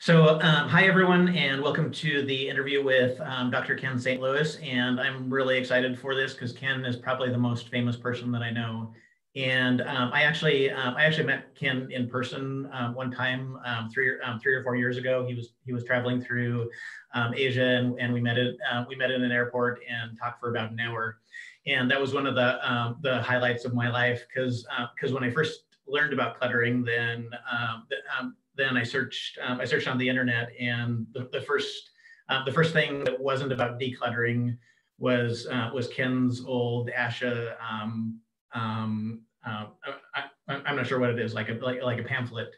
So hi, everyone, and welcome to the interview with Dr. Ken St. Louis. And I'm really excited for this because Ken is probably the most famous person that I know. And I actually met Ken in person one time three or four years ago. He was traveling through Asia, and we met in an airport and talked for about an hour. And that was one of the highlights of my life because when I first learned about cluttering, then I searched on the internet, and the first thing that wasn't about decluttering was Ken's old Asha. I'm not sure what it is, like a pamphlet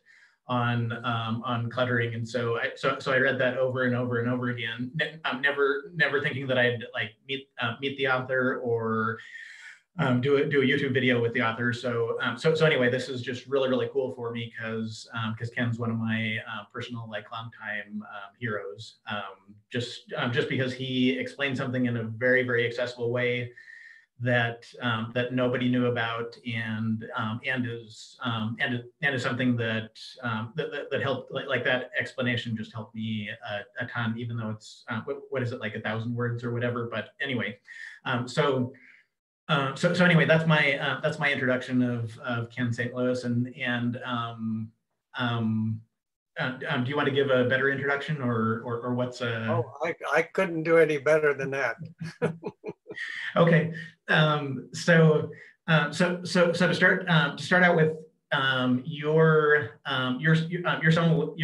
on cluttering, and so I read that over and over and over again. I'm never thinking that I'd like meet the author or do a YouTube video with the author. So anyway, this is just really cool for me because Ken's one of my personal longtime heroes. Just because he explained something in a very accessible way that nobody knew about, and is something that helped. Like that explanation just helped me a ton, even though it's what is it, like 1,000 words or whatever. But anyway, so anyway, that's my introduction of Ken St. Louis, and do you want to give a better introduction, or what's a? Oh, I couldn't do any better than that. Okay, so to start out with, you're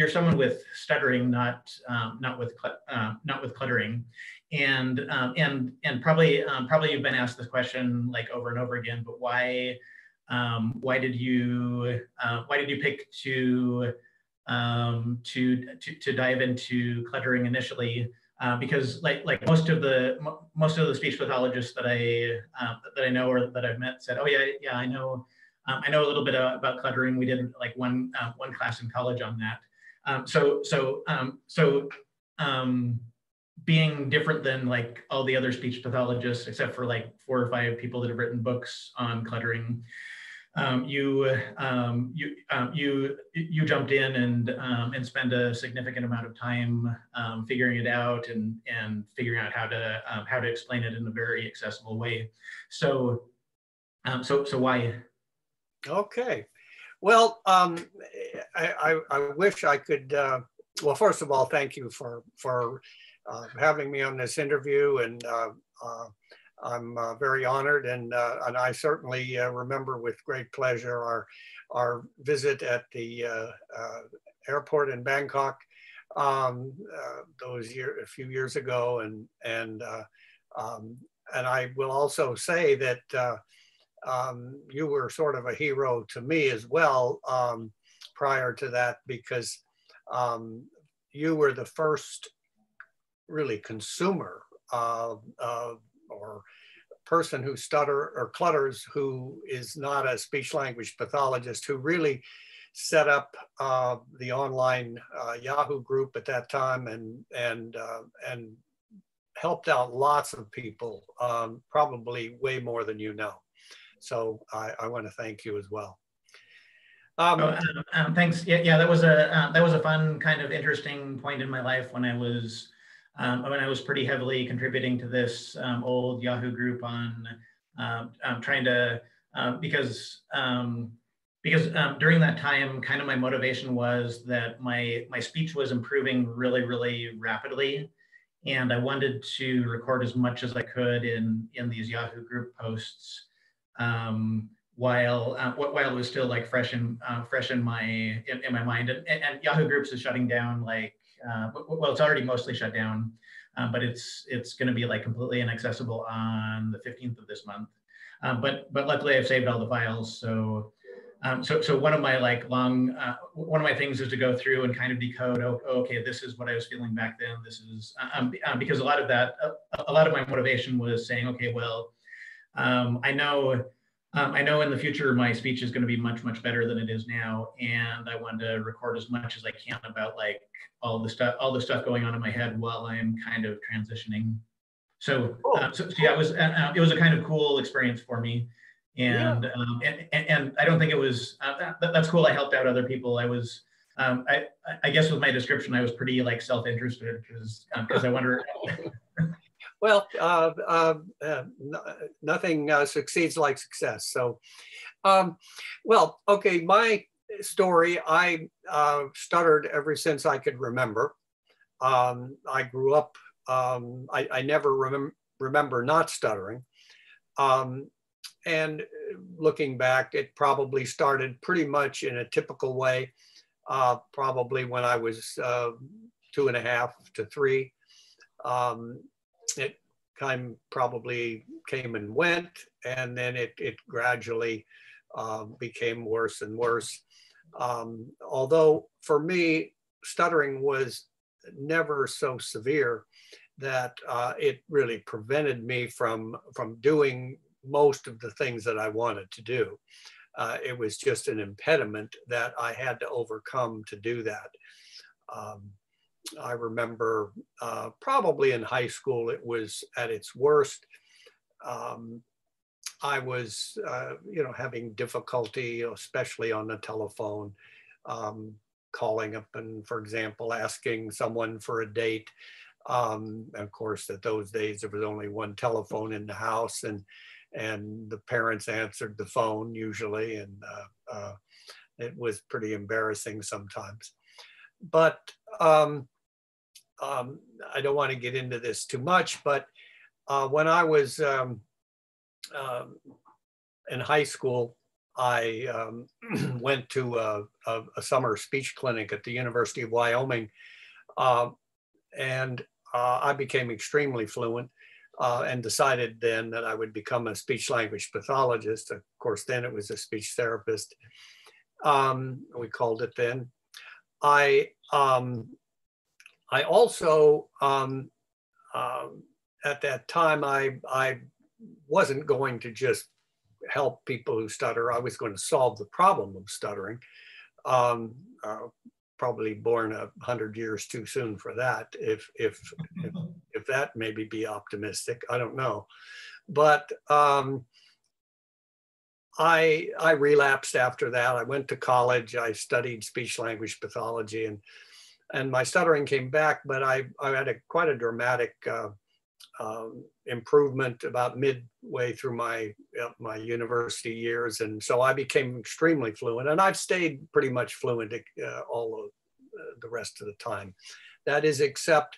someone with stuttering, not with cluttering, and probably you've been asked this question like over and over again. But why did you pick to dive into cluttering initially? Because like most of the speech pathologists that I know or that I've met said, oh yeah, I know a little bit about cluttering. We did like one class in college on that. So being different than like all the other speech pathologists, except for like 4 or 5 people that have written books on cluttering, you jumped in and spent a significant amount of time figuring it out and figuring out how to explain it in a very accessible way. So why? Okay, well, I wish I could. Well, first of all, thank you for having me on this interview, and I'm very honored, and I certainly remember with great pleasure our visit at the airport in Bangkok a few years ago, and I will also say that you were sort of a hero to me as well prior to that, because you were the first really consumer or person who clutters, who is not a speech language pathologist, who really set up the online Yahoo group at that time and helped out lots of people, probably way more than you know. So I want to thank you as well. Thanks. Yeah, that was a fun, kind of interesting point in my life when I was. I was pretty heavily contributing to this old Yahoo group on trying to because during that time, kind of my motivation was that my speech was improving really rapidly, and I wanted to record as much as I could in these Yahoo group posts while it was still like fresh in my mind. And Yahoo groups is shutting down like. Well, it's already mostly shut down, but it's going to be like completely inaccessible on the 15th of this month. But luckily, I've saved all the files. So one of my one of my things is to go through and kind of decode. Oh, okay, this is what I was feeling back then. This is because a lot of my motivation was saying, okay, well, I know in the future my speech is going to be much better than it is now, and I want to record as much as I can about like all the stuff going on in my head while I'm kind of transitioning. So yeah, it was a kind of cool experience for me, and I don't think it was that's cool. I helped out other people. I was I guess with my description, I was pretty like self-interested because I wonder. Well, nothing succeeds like success. So, well, okay, my story, I stuttered ever since I could remember. I grew up, I never remember not stuttering. And looking back, it probably started pretty much in a typical way, probably when I was 2.5 to 3. It kind of probably came and went, and then it gradually became worse and worse. Although for me, stuttering was never so severe that it really prevented me from doing most of the things that I wanted to do. It was just an impediment that I had to overcome to do that. I remember probably in high school, it was at its worst. I was, you know, having difficulty, especially on the telephone, calling up and, for example, asking someone for a date. Of course, at those days, there was only one telephone in the house, and the parents answered the phone usually, and it was pretty embarrassing sometimes. But I don't want to get into this too much, but when I was in high school, I went to a summer speech clinic at the University of Wyoming, and I became extremely fluent and decided then that I would become a speech language pathologist. Of course, then it was a speech therapist, we called it then. I also, at that time, I wasn't going to just help people who stutter. I was going to solve the problem of stuttering. Probably born 100 years too soon for that, if that maybe be optimistic, I don't know. But I relapsed after that. I went to college, I studied speech language pathology, and my stuttering came back, but I had quite a dramatic improvement about midway through my university years. And so I became extremely fluent, and I've stayed pretty much fluent all of the rest of the time. That is, except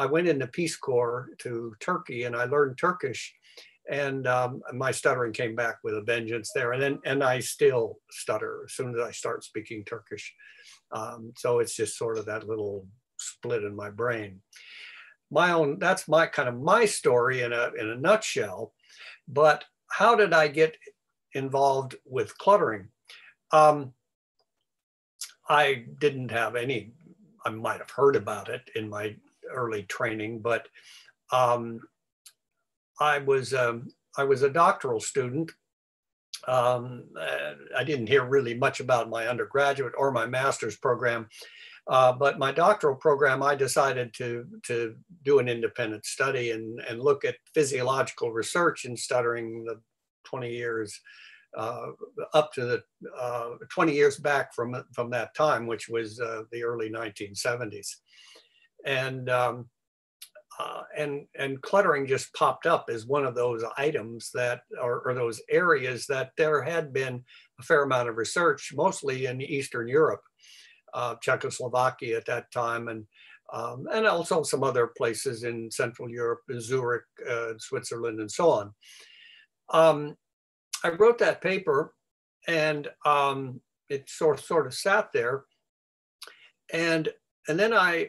I went in the Peace Corps to Turkey and I learned Turkish, and my stuttering came back with a vengeance there. And I still stutter as soon as I start speaking Turkish. So it's just sort of that little split in my brain. That's my kind of my story in a nutshell. But how did I get involved with cluttering? I didn't have any, I might have heard about it in my early training, but I was a doctoral student. I didn't hear really much about my undergraduate or my master's program. But my doctoral program, I decided to do an independent study and look at physiological research in stuttering the 20 years up to the 20 years back from that time, which was the early 1970s. And cluttering just popped up as one of those items that, or those areas that there had been a fair amount of research, mostly in Eastern Europe. Czechoslovakia at that time, and also some other places in Central Europe, Zurich, Switzerland, and so on. I wrote that paper, and it sort of sat there, and then I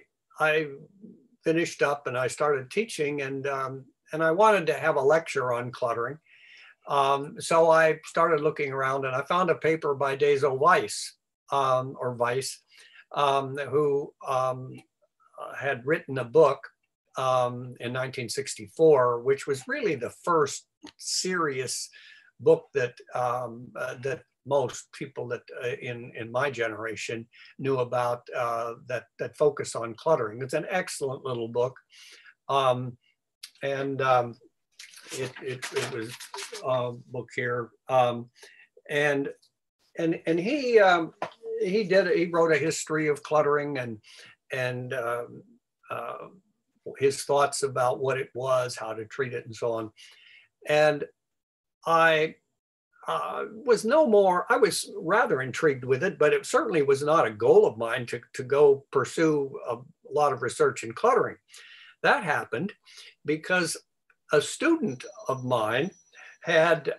finished up and I started teaching, and I wanted to have a lecture on cluttering, so I started looking around and I found a paper by Deso Weiss. Or Weiss, who had written a book in 1964, which was really the first serious book that that most people that in my generation knew about that focused on cluttering. It's an excellent little book, and it was a book here, and he. he wrote a history of cluttering and his thoughts about what it was, how to treat it, and so on. And I was no more, I was rather intrigued with it, but it certainly was not a goal of mine to go pursue a lot of research in cluttering. That happened because a student of mine had,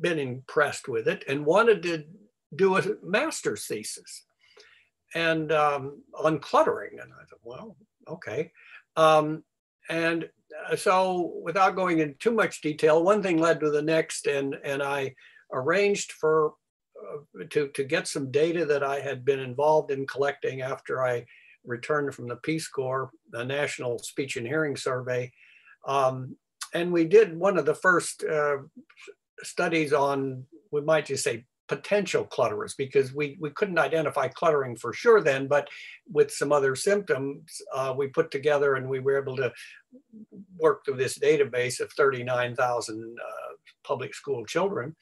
been impressed with it and wanted to do a master's thesis and on cluttering. And I thought, well, okay. And so without going into too much detail, one thing led to the next, and I arranged for to get some data that I had been involved in collecting after I returned from the Peace Corps, the National Speech and Hearing Survey. And we did one of the first studies on, we might just say, potential clutterers, because we couldn't identify cluttering for sure then, but with some other symptoms, we put together and we were able to work through this database of 39,000 public school children.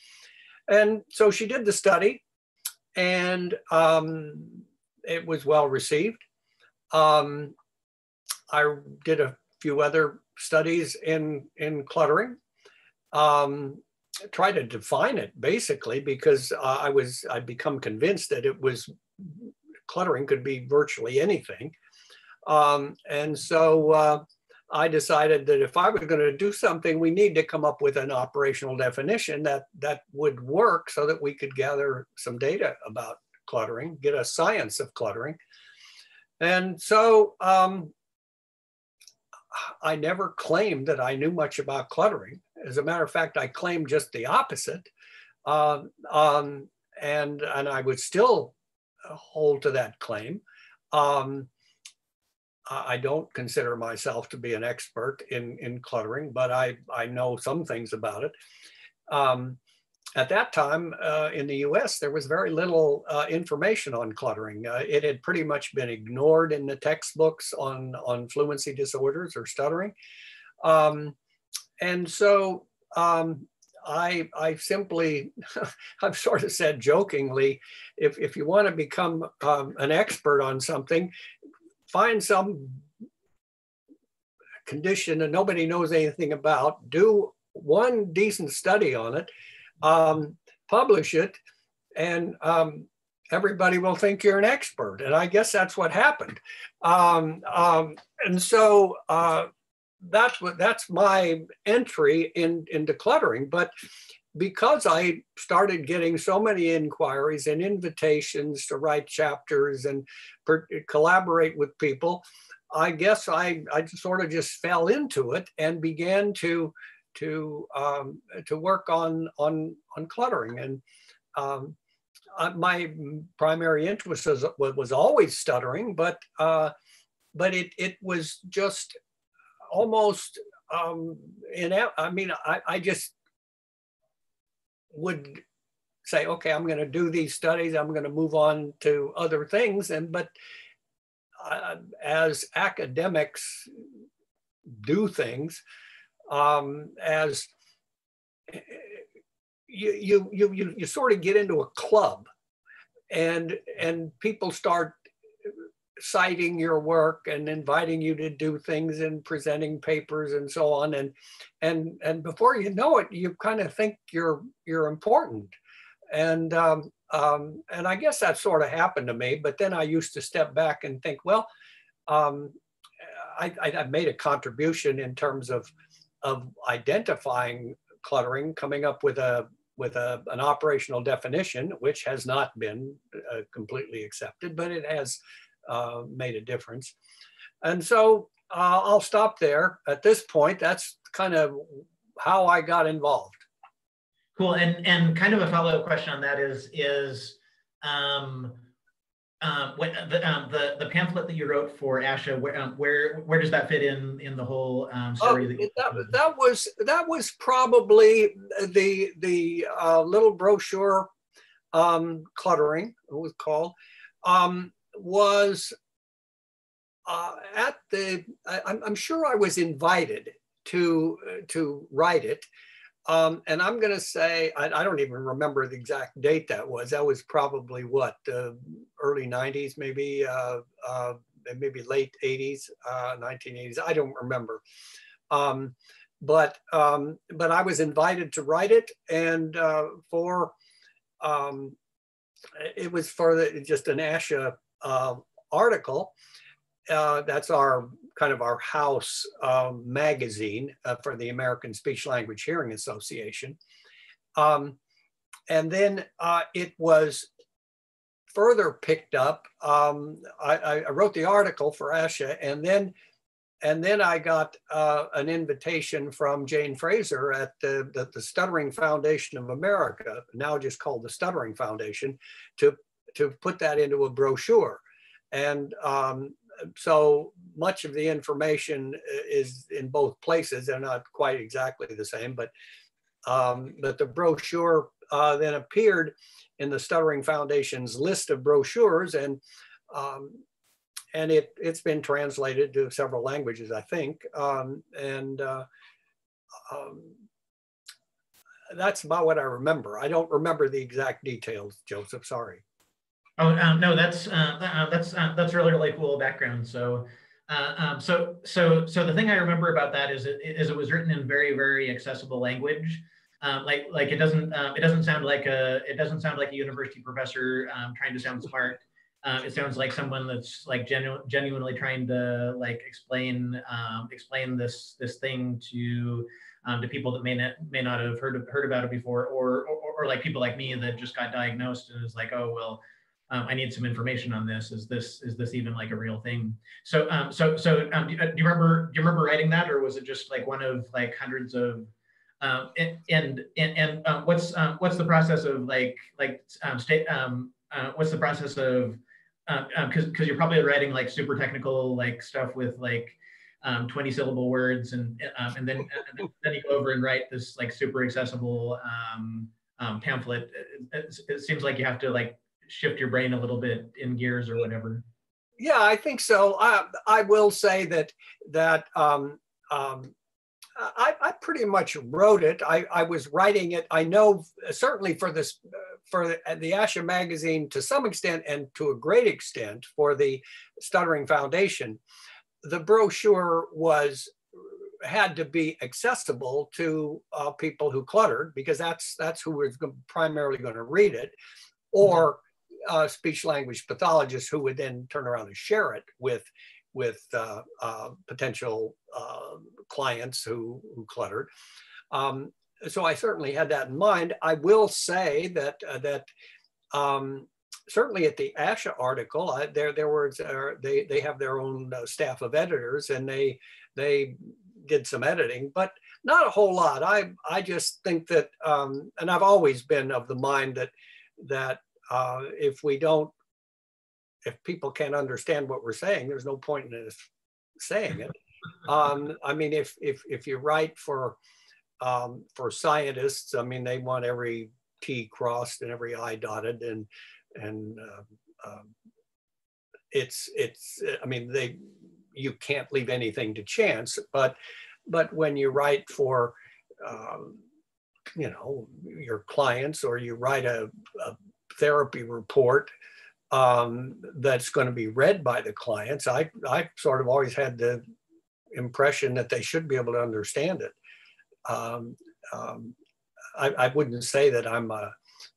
And so she did the study, and it was well received. I did a few other studies in cluttering, try to define it basically, because I'd become convinced that it was, cluttering could be virtually anything. And so I decided that if I was going to do something, we need to come up with an operational definition that would work so that we could gather some data about cluttering, get a science of cluttering. And so I never claimed that I knew much about cluttering. As a matter of fact, I claimed just the opposite. And I would still hold to that claim. I don't consider myself to be an expert in cluttering, but I know some things about it. At that time in the US, there was very little information on cluttering. It had pretty much been ignored in the textbooks on fluency disorders or stuttering. And so I simply, I've sort of said jokingly, if you want to become an expert on something, find some condition that nobody knows anything about, do one decent study on it, publish it, and everybody will think you're an expert. And I guess that's what happened. And so that's my entry into cluttering. But because I started getting so many inquiries and invitations to write chapters and collaborate with people, I guess I sort of just fell into it and began to work on cluttering. And my primary interest was always stuttering, but it was just almost I just would say, okay, I'm going to do these studies, I'm going to move on to other things. But as academics do things, as you sort of get into a club, and people start citing your work and inviting you to do things and presenting papers and so on, and before you know it, you kind of think you're important, and I guess that sort of happened to me. But then I used to step back and think, well, I made a contribution in terms of identifying cluttering, coming up with an operational definition, which has not been completely accepted, but it has made a difference. And so I'll stop there at this point. That's kind of how I got involved. Cool. And kind of a follow-up question on that is the pamphlet that you wrote for ASHA, where does that fit in the whole story? That was probably the little brochure, cluttering it was called, was at the I'm sure I was invited to write it. And I'm going to say, I don't even remember the exact date that was. That was probably what, early 90s, maybe, maybe late 80s, 1980s. I don't remember. But I was invited to write it, and it was for just an ASHA article. That's our kind of our house magazine for the American Speech Language Hearing Association. And then it was further picked up. I wrote the article for ASHA, and then I got an invitation from Jane Fraser at the Stuttering Foundation of America, now just called the Stuttering Foundation, to put that into a brochure. And so much of the information is in both places. They're not quite exactly the same, but the brochure then appeared in the Stuttering Foundation's list of brochures, and it's been translated to several languages, I think. That's about what I remember. I don't remember the exact details, Joseph, sorry. Oh, no, that's really cool background. So, so the thing I remember about that is it was written in very accessible language. Like it doesn't sound like a university professor trying to sound smart. It sounds like someone that's like genuinely trying to like explain this thing to people that may not have heard about it before, or like people like me that just got diagnosed and is like, oh well. I need some information on this. Is this even like a real thing? So do you remember writing that, or was it just like one of like hundreds of? What's the process of what's the process of because you're probably writing like super technical like stuff with like 20-syllable words, and then you go over and write this like super accessible pamphlet. It seems like you have to like shift your brain a little bit in gears or whatever. Yeah, I think so. I will say that I pretty much wrote it. I was writing it. I know certainly for this for the ASHA magazine to some extent, and to a great extent for the Stuttering Foundation, the brochure had to be accessible to people who cluttered, because that's who was primarily going to read it, or speech language pathologists who would then turn around and share it with potential clients who cluttered. So I certainly had that in mind. I will say that certainly at the ASHA article, they have their own staff of editors, and they did some editing, but not a whole lot. I just think that, and I've always been of the mind that if people can't understand what we're saying, there's no point in us saying it. I mean, if you write for scientists, I mean, they want every T crossed and every I dotted, and it's I mean, you can't leave anything to chance. But when you write for you know, your clients, or you write a therapy report that's going to be read by the clients, I sort of always had the impression that they should be able to understand it. I wouldn't say that I'm a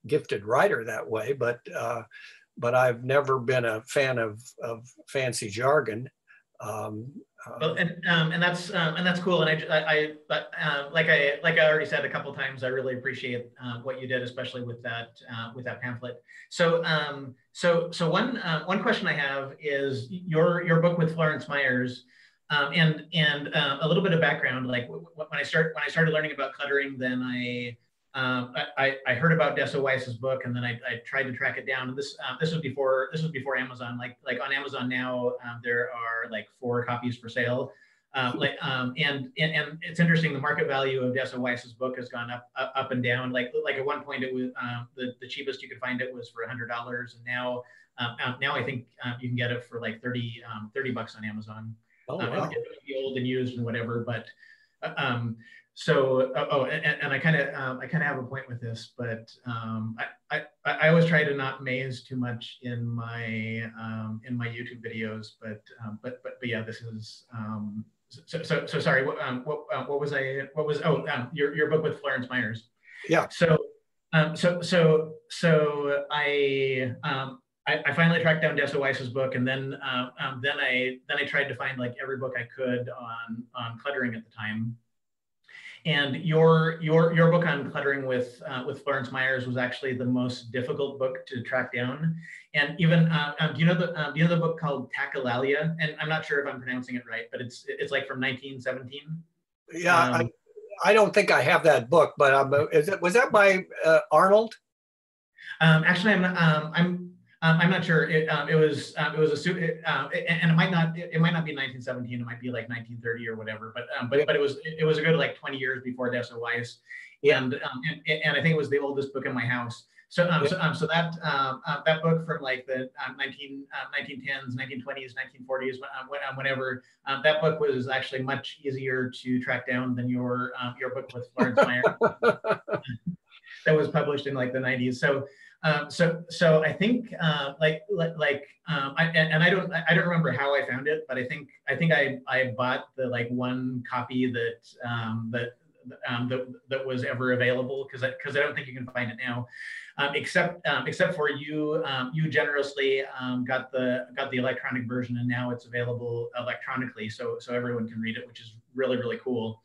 gifted writer that way, but I've never been a fan of fancy jargon. And that's cool. And like I already said a couple of times, I really appreciate what you did, especially with that pamphlet. So one question I have is your book with Florence Myers, and a little bit of background. Like when I started learning about cluttering, then I heard about Deso Weiss's book, and then I tried to track it down. And this was before Amazon. Like on Amazon now, there are like 4 copies for sale. And it's interesting. The market value of Deso Weiss's book has gone up and down. Like at one point, it was the cheapest you could find it was for $100, and now I think you can get it for like $30 on Amazon. Oh, wow. It could be old and used and whatever, but. So I kind of have a point with this, but I always try to not maze too much in my YouTube videos, but yeah, this is so sorry. What was I? What was your book with Florence Myers? Yeah. So I finally tracked down Deso Weiss's book, and then I tried to find like every book I could on cluttering at the time. And your book on cluttering with Florence Myers was actually the most difficult book to track down. And even do you know the book called Tachelalia? And I'm not sure if I'm pronouncing it right, but it's like from 1917. Yeah, I don't think I have that book, but was that by Arnold? Actually, I'm not sure. It was, and it might not be 1917. It might be like 1930 or whatever. But it was a good like 20 years before Deso Weiss, and I think it was the oldest book in my house. So that book from like the 1910s, 1920s, 1940s, whenever that book was actually much easier to track down than your book with Florence Meyer that was published in like the 90s. So I think I don't remember how I found it, but I think I bought the like one copy that was ever available, because I don't think you can find it now, except for you generously got the electronic version, and now it's available electronically, so everyone can read it, which is really cool.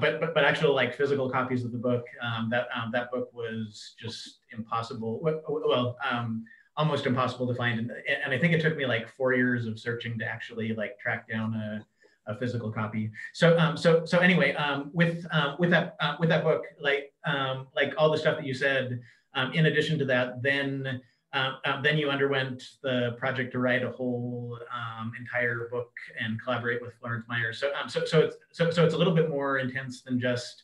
But actual like physical copies of the book, that book was just impossible. Well, almost impossible to find, and I think it took me like 4 years of searching to actually like track down a physical copy. So anyway, with that book, like all the stuff that you said, in addition to that, then you underwent the project to write a whole entire book and collaborate with Florence Myers. So it's a little bit more intense than just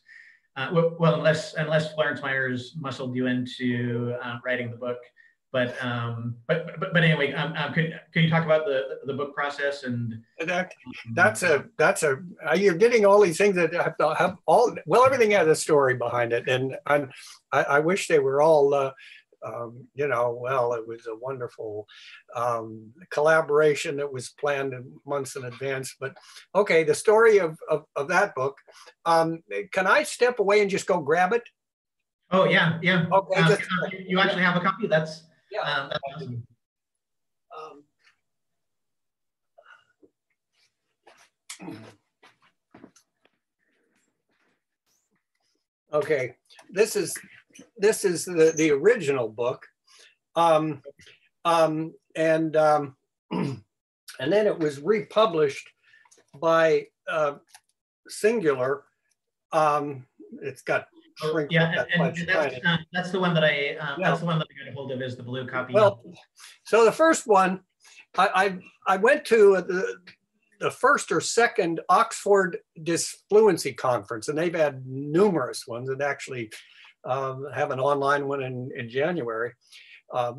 unless Florence Myers muscled you into writing the book. But anyway, could you talk about the book process and that's you're getting all these things that have all, well, everything has a story behind it, and I wish they were all well, it was a wonderful collaboration that was planned months in advance. But okay, the story of that book. Can I step away and just go grab it? Oh yeah. Okay, you actually have a copy. That's. Yeah. That's awesome. Okay, this is the original book, and then it was republished by Singular. It's got. Yeah, that's the one that I that's the one that I got a hold of, is the blue copy. Well, so the first one, I went to the first or second Oxford Disfluency Conference, and they've had numerous ones, and actually have an online one in January.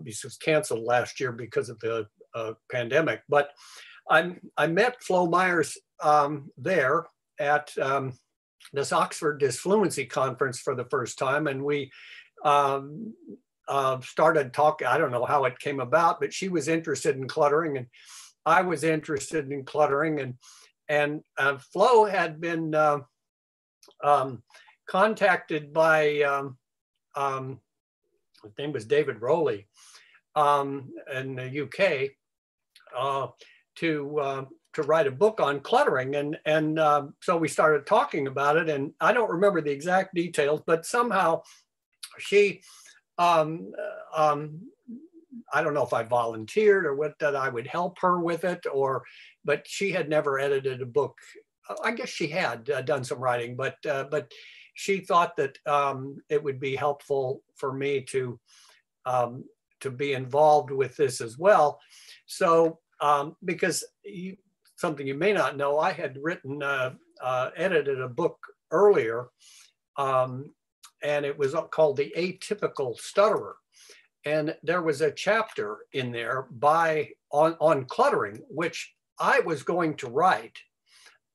This was canceled last year because of the pandemic, but I met Flo Myers there at this Oxford Disfluency Conference for the first time, and we started talking. I don't know how it came about, but she was interested in cluttering, and I was interested in cluttering, and Flo had been contacted by his name was David Rowley in the UK to write a book on cluttering, and so we started talking about it, and I don't remember the exact details, but somehow she, I don't know if I volunteered or what, that I would help her with it, but she had never edited a book. I guess she had done some writing, but she thought that it would be helpful for me to be involved with this as well. So because something you may not know, I had written, edited a book earlier, and it was called The Atypical Stutterer. And there was a chapter in there on cluttering, which I was going to write,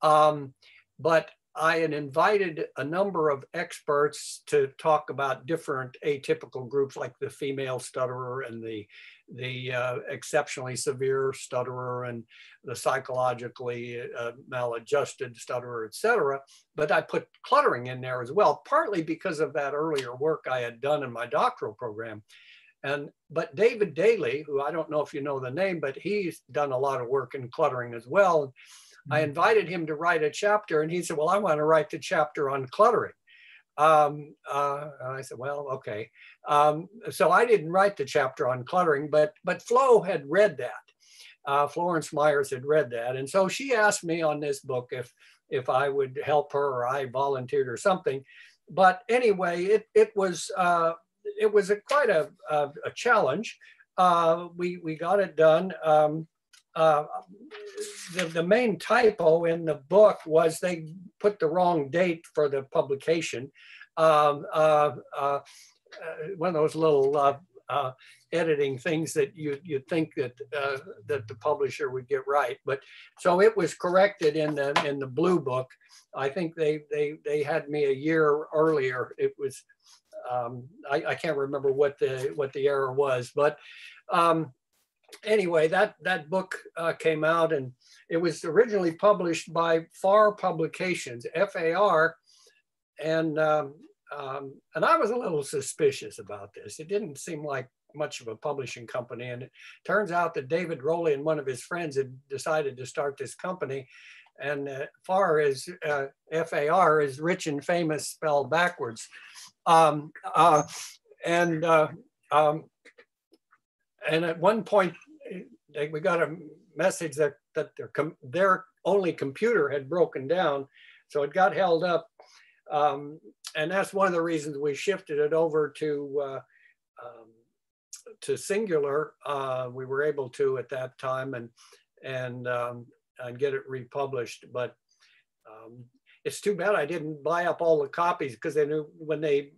but I had invited a number of experts to talk about different atypical groups like the female stutterer and the exceptionally severe stutterer and the psychologically maladjusted stutterer, et cetera. But I put cluttering in there as well, partly because of that earlier work I had done in my doctoral program. But David Daly, who I don't know if you know the name, but he's done a lot of work in cluttering as well. I invited him to write a chapter, and he said, well, I want to write the chapter on cluttering. And I said, well, okay. So I didn't write the chapter on cluttering, but Flo had read that. Florence Myers had read that. And so she asked me on this book if I would help her, or I volunteered or something. But anyway, it was quite a challenge. We got it done. The main typo in the book was they put the wrong date for the publication. One of those little editing things that you'd think that the publisher would get right, but so it was corrected in the blue book. I think they had me a year earlier. It was I can't remember what the error was, but. Anyway, that book came out, and it was originally published by Farr Publications, F-A-R, and I was a little suspicious about this. It didn't seem like much of a publishing company, and it turns out that David Rowley and one of his friends had decided to start this company, and Farr is, F-A-R, is rich and famous spelled backwards, and at one point, we got a message that their only computer had broken down, so it got held up, and that's one of the reasons we shifted it over to Singular. We were able to at that time and get it republished, but it's too bad I didn't buy up all the copies, because they knew when they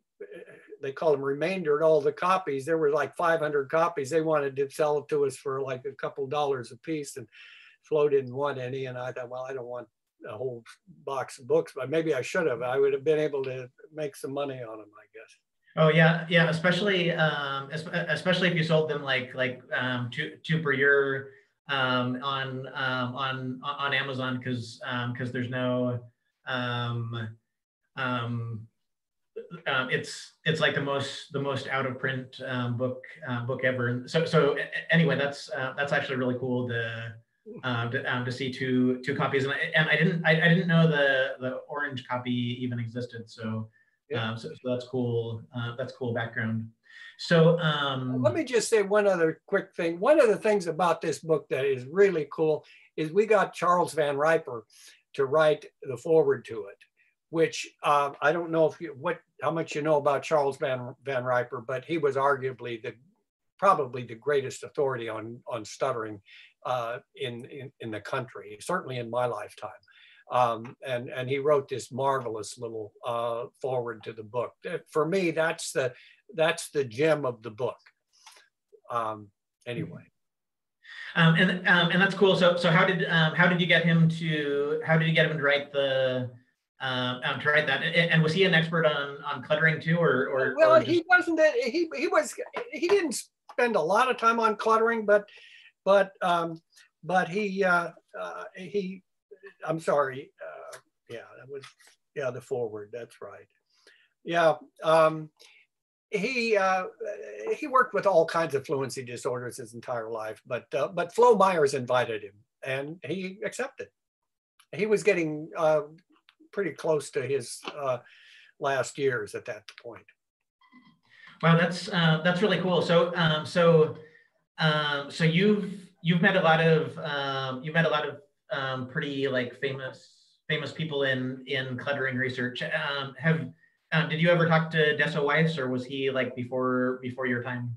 call them remaindered all the copies. There were like 500 copies. They wanted to sell it to us for like a couple dollars a piece, and Flo didn't want any. And I thought, well, I don't want a whole box of books, but maybe I should have. I would have been able to make some money on them, I guess. Oh yeah, yeah. Especially if you sold them like two per year on Amazon, because there's no. It's like the most out of print book ever. So anyway, that's actually really cool to see two copies. And I didn't know the orange copy even existed. So yeah. So that's cool. That's cool background. So let me just say one other quick thing. One of the things about this book that is really cool is we got Charles Van Riper to write the foreword to it, which I don't know how much you know about Charles Van Riper, but he was arguably probably the greatest authority on stuttering in the country, certainly in my lifetime. And he wrote this marvelous little foreword to the book. For me, that's the gem of the book. Anyway. And that's cool. So how did you get him to write the to write that, and was he an expert on cluttering too, or well, or just... he wasn't. He didn't spend a lot of time on cluttering, but he. I'm sorry. The foreword. That's right. Yeah. He worked with all kinds of fluency disorders his entire life, but Flo Myers invited him, and he accepted. He was getting pretty close to his last years at that point. Wow, that's really cool. So you've met a lot of pretty like famous people in cluttering research. Did you ever talk to Deso Weiss, or was he like before your time?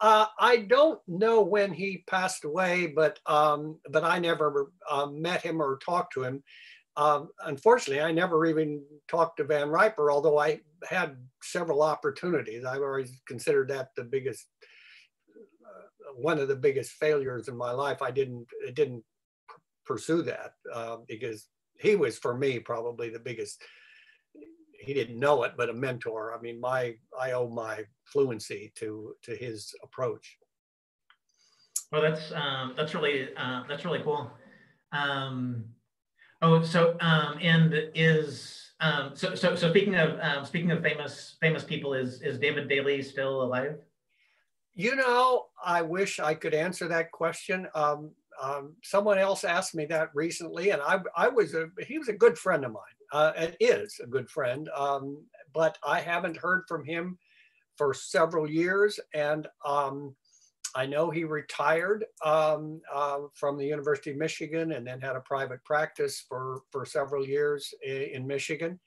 I don't know when he passed away, but I never met him or talked to him. Unfortunately, I never even talked to Van Riper, although I had several opportunities. I've always considered that the biggest, one of the biggest failures in my life. I didn't pursue that because he was for me probably the biggest, he didn't know it, but a mentor. I mean, I owe my fluency to his approach. Well, that's really cool. So speaking of famous people, is David Daly still alive? You know, I wish I could answer that question. Someone else asked me that recently, and he was a good friend of mine. And is a good friend, but I haven't heard from him for several years, and I know he retired from the University of Michigan and then had a private practice for several years in Michigan.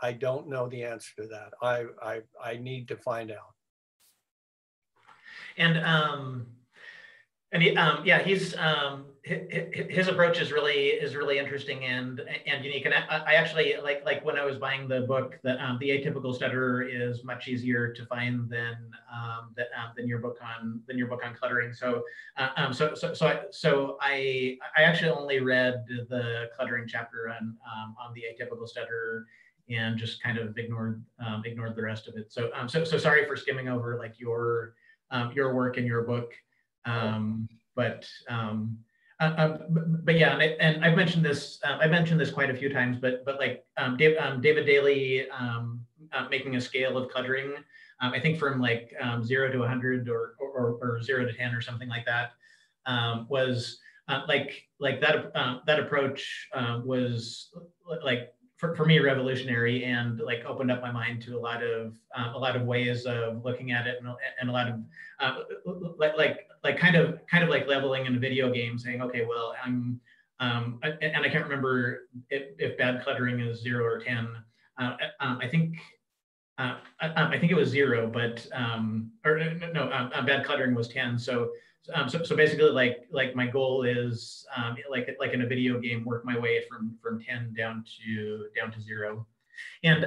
I don't know the answer to that. I need to find out. And yeah, his approach is really interesting and unique. And I actually like when I was buying the book, the Atypical Stutterer is much easier to find than your book on cluttering. So I actually only read the cluttering chapter on the Atypical Stutterer and just kind of ignored the rest of it. So sorry for skimming over like your work and your book. But yeah, and I've mentioned this quite a few times, but David Daly making a scale of cluttering, I think from 0 to 100 or 0 to 10 or something like that, was that approach was for me revolutionary and opened up my mind to a lot of ways of looking at it and a lot of kind of like leveling in a video game, saying, okay, well, and I can't remember if bad cluttering is 0 or 10. I think it was 0, but bad cluttering was 10. So basically, my goal is like in a video game, work my way from 10 down to 0, and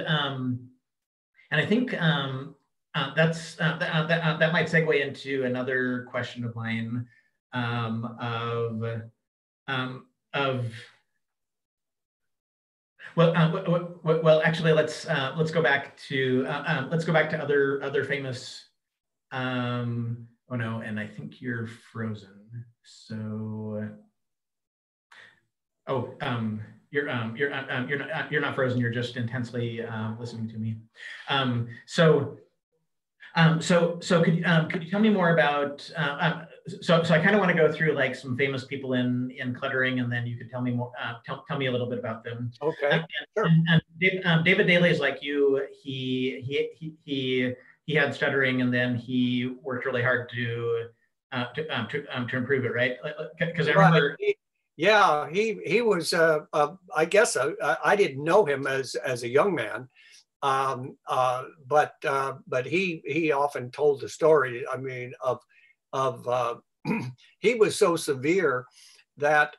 I think that might segue into another question of mine actually let's go back to other famous. Oh no, and I think you're frozen. So, you're not frozen. You're just intensely listening to me. So could you tell me more about? So I kind of want to go through some famous people in cluttering, and then you could tell me more. Tell me a little bit about them. Okay. Sure. And David Daly is like you. He had stuttering, and then he worked really hard to improve it, right? Because I remember, yeah, he was I guess I didn't know him as a young man, but he often told the story. I mean, of he was so severe that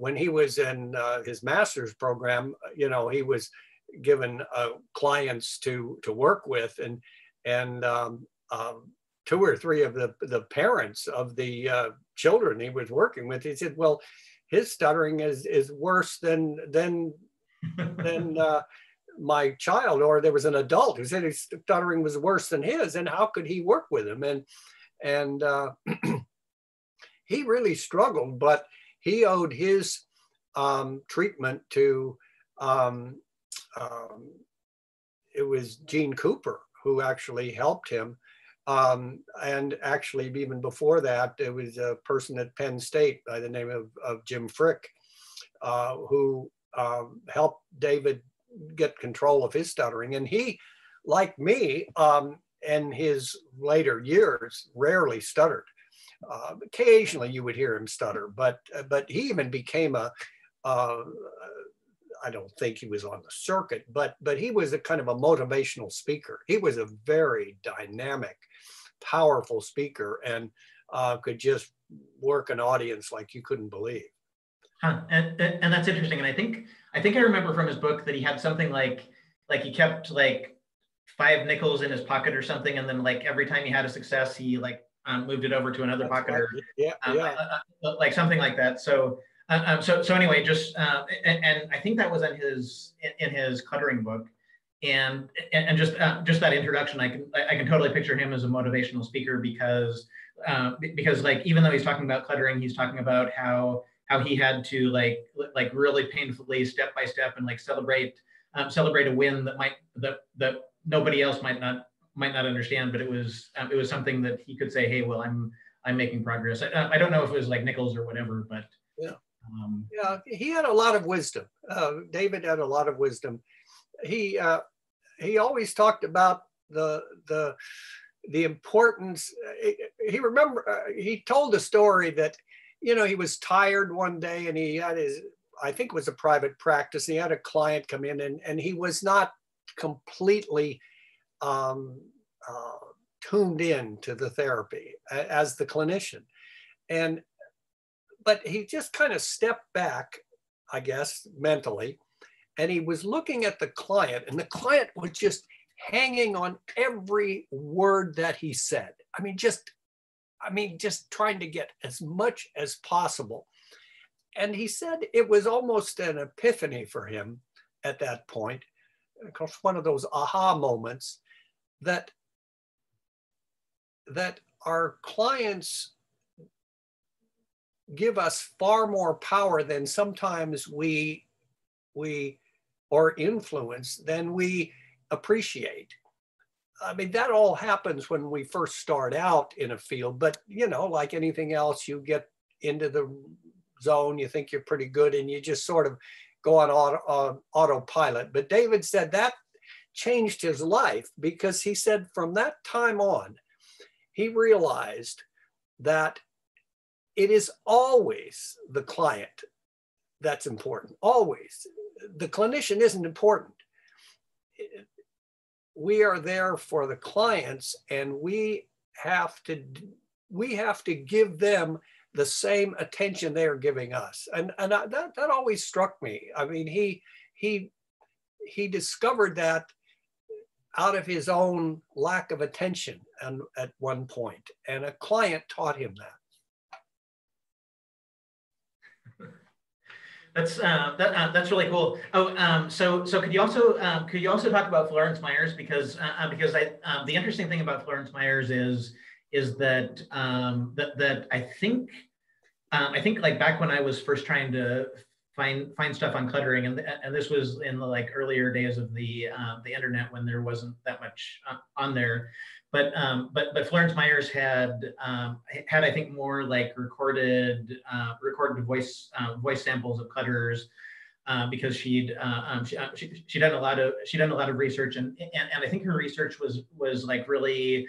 when he was in his master's program, he was given clients to work with, and two or three of the parents of the children he was working with, he said, well, his stuttering is worse than my child. Or there was an adult who said his stuttering was worse than his, and how could he work with him? And he really struggled, but he owed his treatment to, it was Gene Cooper, who actually helped him. And actually, even before that, there was a person at Penn State by the name of Jim Frick, who helped David get control of his stuttering. And he, like me, in his later years, rarely stuttered. Occasionally, you would hear him stutter, but he even became I don't think he was on the circuit, but he was a kind of a motivational speaker. He was a very dynamic, powerful speaker, and could just work an audience like you couldn't believe. Huh. And that's interesting. And I think I remember from his book that he had something like he kept 5 nickels in his pocket or something, and then every time he had a success, he moved it over to another pocket, or like something like that. So, so anyway, just and I think that was in his cluttering book, and just that introduction, I can totally picture him as a motivational speaker, because like, even though he's talking about cluttering, he's talking about how he had to like really painfully, step by step, and like celebrate a win that that nobody else might not understand, but it was something that he could say, hey, well, I'm making progress. I don't know if it was like Nichols or whatever, but yeah, he had a lot of wisdom. David had a lot of wisdom. He always talked about the importance. He told a story that, you know, he was tired one day, and he had his, I think it was a private practice, and he had a client come in, and he was not completely tuned in to the therapy as the clinician. But he just kind of stepped back, I guess, mentally, and he was looking at the client, and the client was just hanging on every word that he said. I mean, just trying to get as much as possible. And he said it was almost an epiphany for him at that point, of course, one of those aha moments, that our clients give us far more power than sometimes or influence than we appreciate. I mean, that all happens when we first start out in a field, but, you know, like anything else, you get into the zone, you think you're pretty good, and you just sort of go on autopilot. But David said that changed his life, because he said from that time on, he realized that it is always the client that's important, always. The clinician isn't important. We are there for the clients, and we have to give them the same attention they are giving us. And that always struck me. I mean, he discovered that out of his own lack of attention and at one point, and a client taught him that. That's really cool. Oh, so could you also talk about Florence Myers, because the interesting thing about Florence Myers is that that I think like back when I was first trying to find stuff on cluttering, and this was in the like earlier days of the internet, when there wasn't that much on there, but Florence Myers had I think more like recorded voice samples of clutterers, because she'd done a lot of research, and I think her research was like really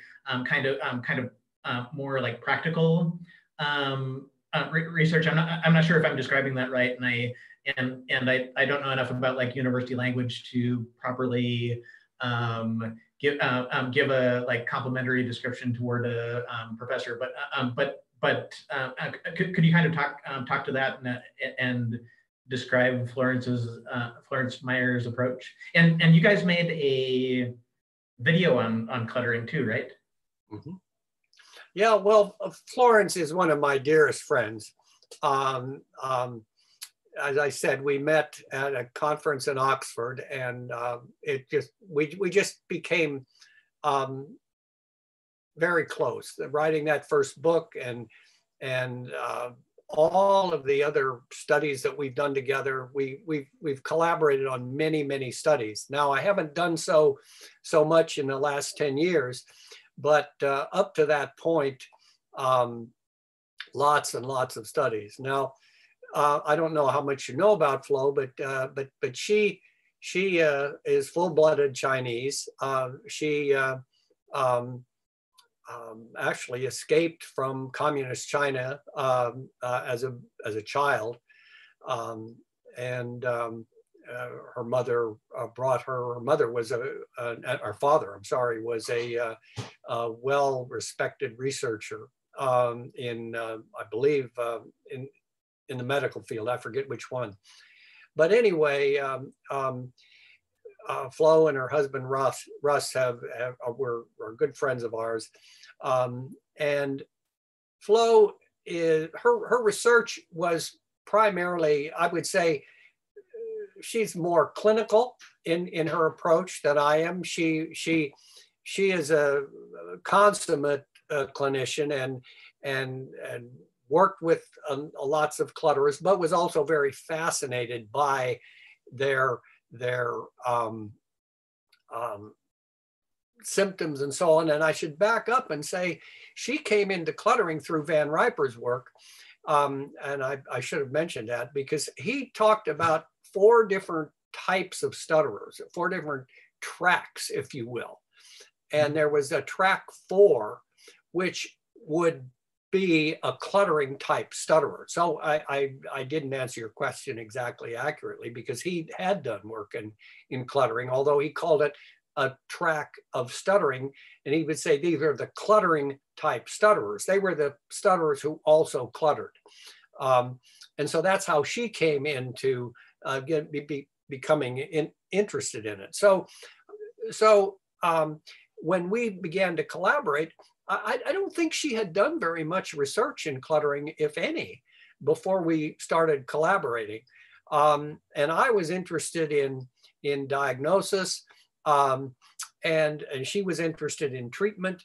more like practical research. I'm not sure if I'm describing that right, and I don't know enough about like university language to properly give a like complimentary description toward a professor. But could you kind of talk to that and describe Florence Myers' approach? And you guys made a video on cluttering too, right? Mm-hmm. Yeah, well, Florence is one of my dearest friends. As I said, we met at a conference in Oxford, and we just became very close. Writing that first book and all of the other studies that we've done together, we've collaborated on many studies. Now, I haven't done so much in the last 10 years, but up to that point, lots and lots of studies. Now, I don't know how much you know about Flo, but she is full-blooded Chinese. She actually escaped from communist China as a child, and her mother brought her. Her mother was our father, I'm sorry, was a well-respected researcher I believe in the medical field. I forget which one, but anyway. Flo and her husband Russ were good friends of ours. And Flo, her research was primarily, I would say, she's more clinical in her approach than I am. She is a consummate clinician and worked with lots of clutterers, but was also very fascinated by their symptoms and so on. And I should back up and say she came into cluttering through Van Riper's work. And I should have mentioned that, because he talked about 4 different types of stutterers, 4 different tracks, if you will. And there was a track 4, which would be a cluttering type stutterer. So I didn't answer your question exactly accurately, because he had done work in cluttering, although he called it a track of stuttering. And he would say, these are the cluttering type stutterers. They were the stutterers who also cluttered. And so that's how she came into becoming interested in it. So when we began to collaborate, I don't think she had done very much research in cluttering, if any, before we started collaborating. And I was interested in diagnosis, and she was interested in treatment.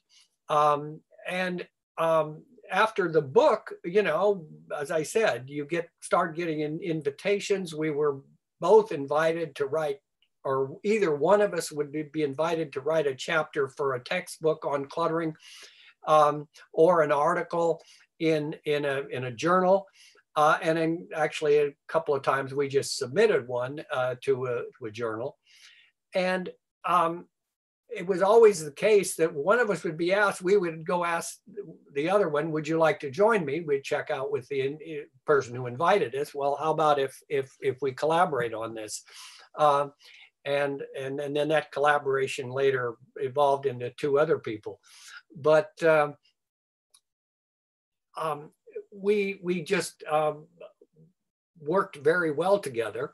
After the book, you know, as I said, you start getting invitations. We were both invited to write, or either one of us would be invited to write a chapter for a textbook on cluttering, or an article in a journal. And then actually a couple of times we just submitted one to a journal. And it was always the case that one of us would be asked, we would go ask the other one, would you like to join me? We'd check out with the person who invited us. Well, how about if we collaborate on this? And then that collaboration later evolved into 2 other people. But we just worked very well together.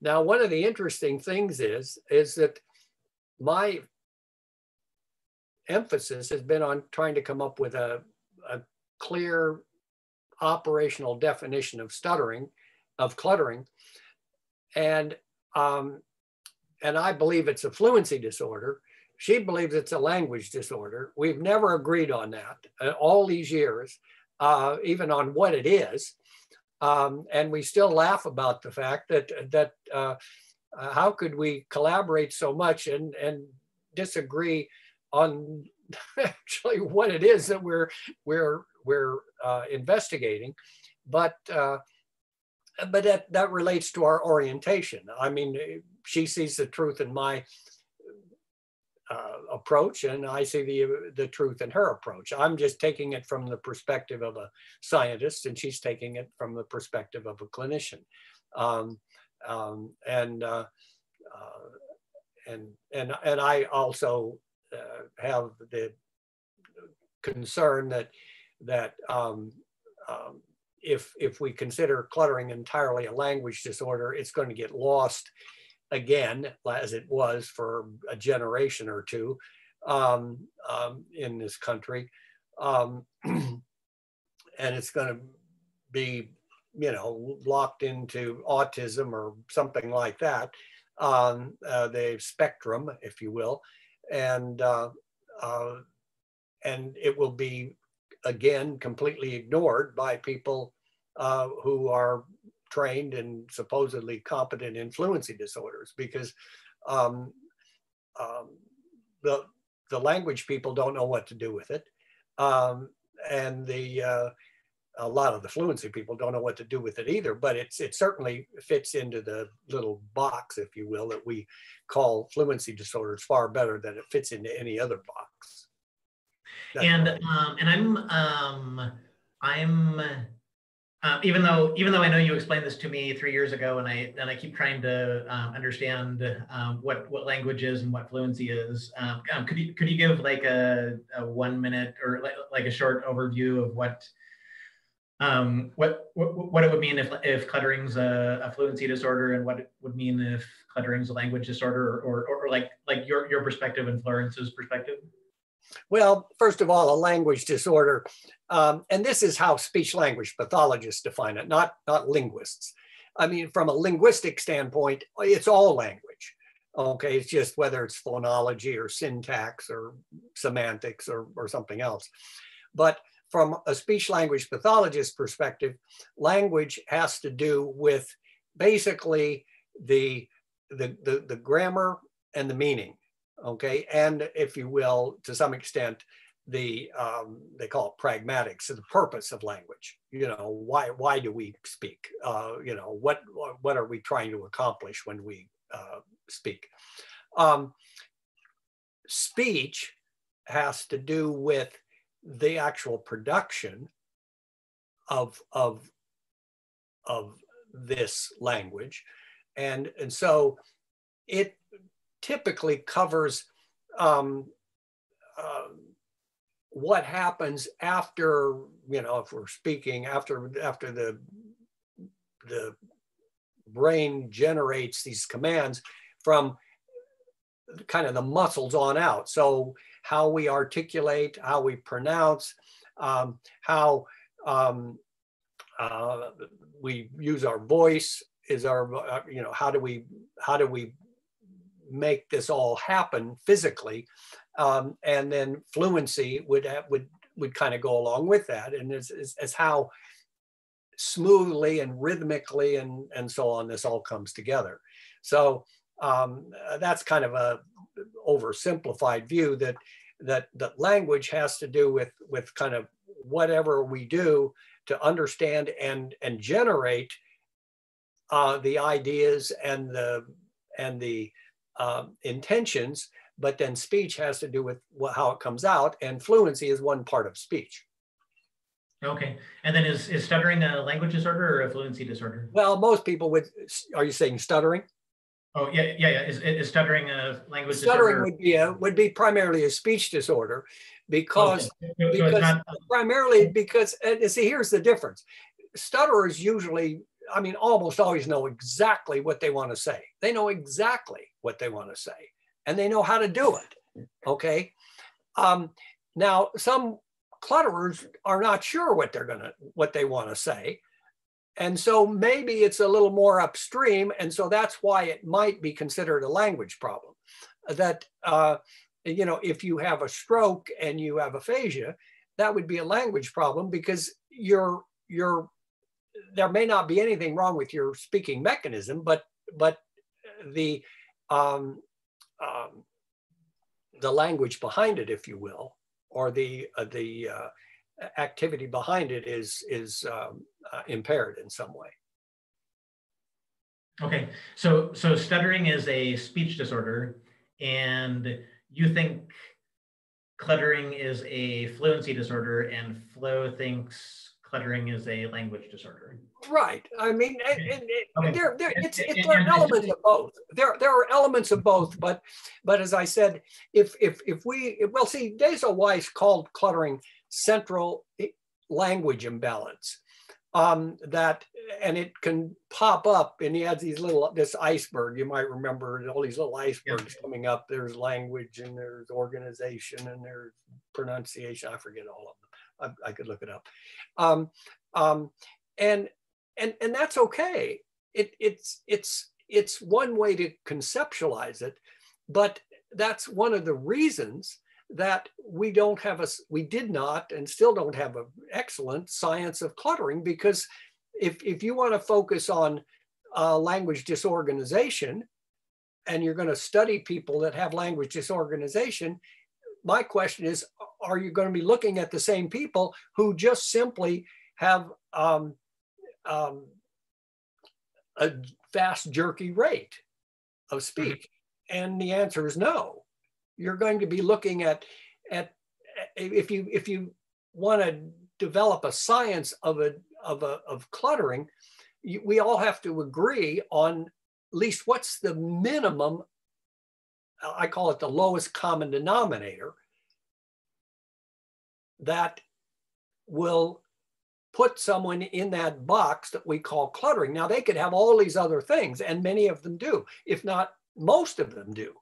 Now, one of the interesting things is that my emphasis has been on trying to come up with a clear operational definition of stuttering, of cluttering. And I believe it's a fluency disorder. She believes it's a language disorder. We've never agreed on that all these years, even on what it is. And we still laugh about the fact that how could we collaborate so much and disagree on actually what it is that we're investigating, but that relates to our orientation. I mean, she sees the truth in my approach, and I see the truth in her approach. I'm just taking it from the perspective of a scientist, and she's taking it from the perspective of a clinician. And I also have the concern that if we consider cluttering entirely a language disorder, it's going to get lost again, as it was for a generation or 2 in this country. And it's going to be, you know, locked into autism or something like that, the spectrum, if you will. And it will be, again, completely ignored by people who are trained and supposedly competent in fluency disorders, because the language people don't know what to do with it. And a lot of the fluency people don't know what to do with it either, but it certainly fits into the little box, if you will, that we call fluency disorders far better than it fits into any other box. And I'm even though I know you explained this to me 3 years ago, and I keep trying to understand what language is and what fluency is. Could you give like a 1 minute or like a short overview of what it would mean if cluttering's a fluency disorder, and what it would mean if cluttering's a language disorder, or like your perspective and Florence's perspective? Well, first of all, a language disorder, and this is how speech language pathologists define it, not linguists. I mean, from a linguistic standpoint, it's all language, okay? It's just whether it's phonology or syntax or semantics or something else. But from a speech language pathologist perspective, language has to do with basically the grammar and the meaning, okay? And if you will, to some extent, the they call it pragmatics, so the purpose of language. You know, why do we speak? You know, what are we trying to accomplish when we speak? Speech has to do with the actual production of this language, and so it typically covers what happens after, you know, if we're speaking, after the brain generates these commands from kind of the muscles on out. So how we articulate, how we pronounce, how we use our voice is our, you know, how do we make this all happen physically, and then fluency would kind of go along with that, and it's how smoothly and rhythmically and so on this all comes together. So that's kind of a oversimplified view that language has to do with kind of whatever we do to understand and generate the ideas and the intentions, but then speech has to do with how it comes out, and fluency is one part of speech. Okay, and then is stuttering a language disorder or a fluency disorder? Well, most people would, are you saying stuttering? Oh, yeah. Is stuttering a language disorder? Stuttering would be primarily a speech disorder because, okay. Because so not... primarily because, and see, here's the difference. Stutterers usually, I mean, almost always know exactly what they want to say. They know exactly what they want to say, and they know how to do it, okay? Now, some clutterers are not sure what they want to say, and so maybe it's a little more upstream, and so that's why it might be considered a language problem. That, you know, if you have a stroke and you have aphasia, that would be a language problem because you're there may not be anything wrong with your speaking mechanism, but the language behind it, if you will, or the activity behind it is impaired in some way. Okay, so stuttering is a speech disorder, and you think cluttering is a fluency disorder, and Flo thinks cluttering is a language disorder. Right. I mean, there are elements of both. There are elements of both, but as I said, well, see, Deso Weiss called cluttering central language imbalance. And it can pop up, and he has this iceberg. You might remember all these little icebergs coming up. There's language, and there's organization, and there's pronunciation. I forget all of them. I could look it up, and that's okay. It's one way to conceptualize it, but that's one of the reasons that we did not and still don't have an excellent science of cluttering, because if you want to focus on language disorganization, and you're going to study people that have language disorganization, my question is, are you going to be looking at the same people who just simply have a fast, jerky rate of speech? And the answer is no. You're going to be looking at if you want to develop a science of cluttering, we all have to agree on at least what's the minimum. I call it the lowest common denominator that will put someone in that box that we call cluttering. Now, they could have all these other things, and many of them do, if not most of them do.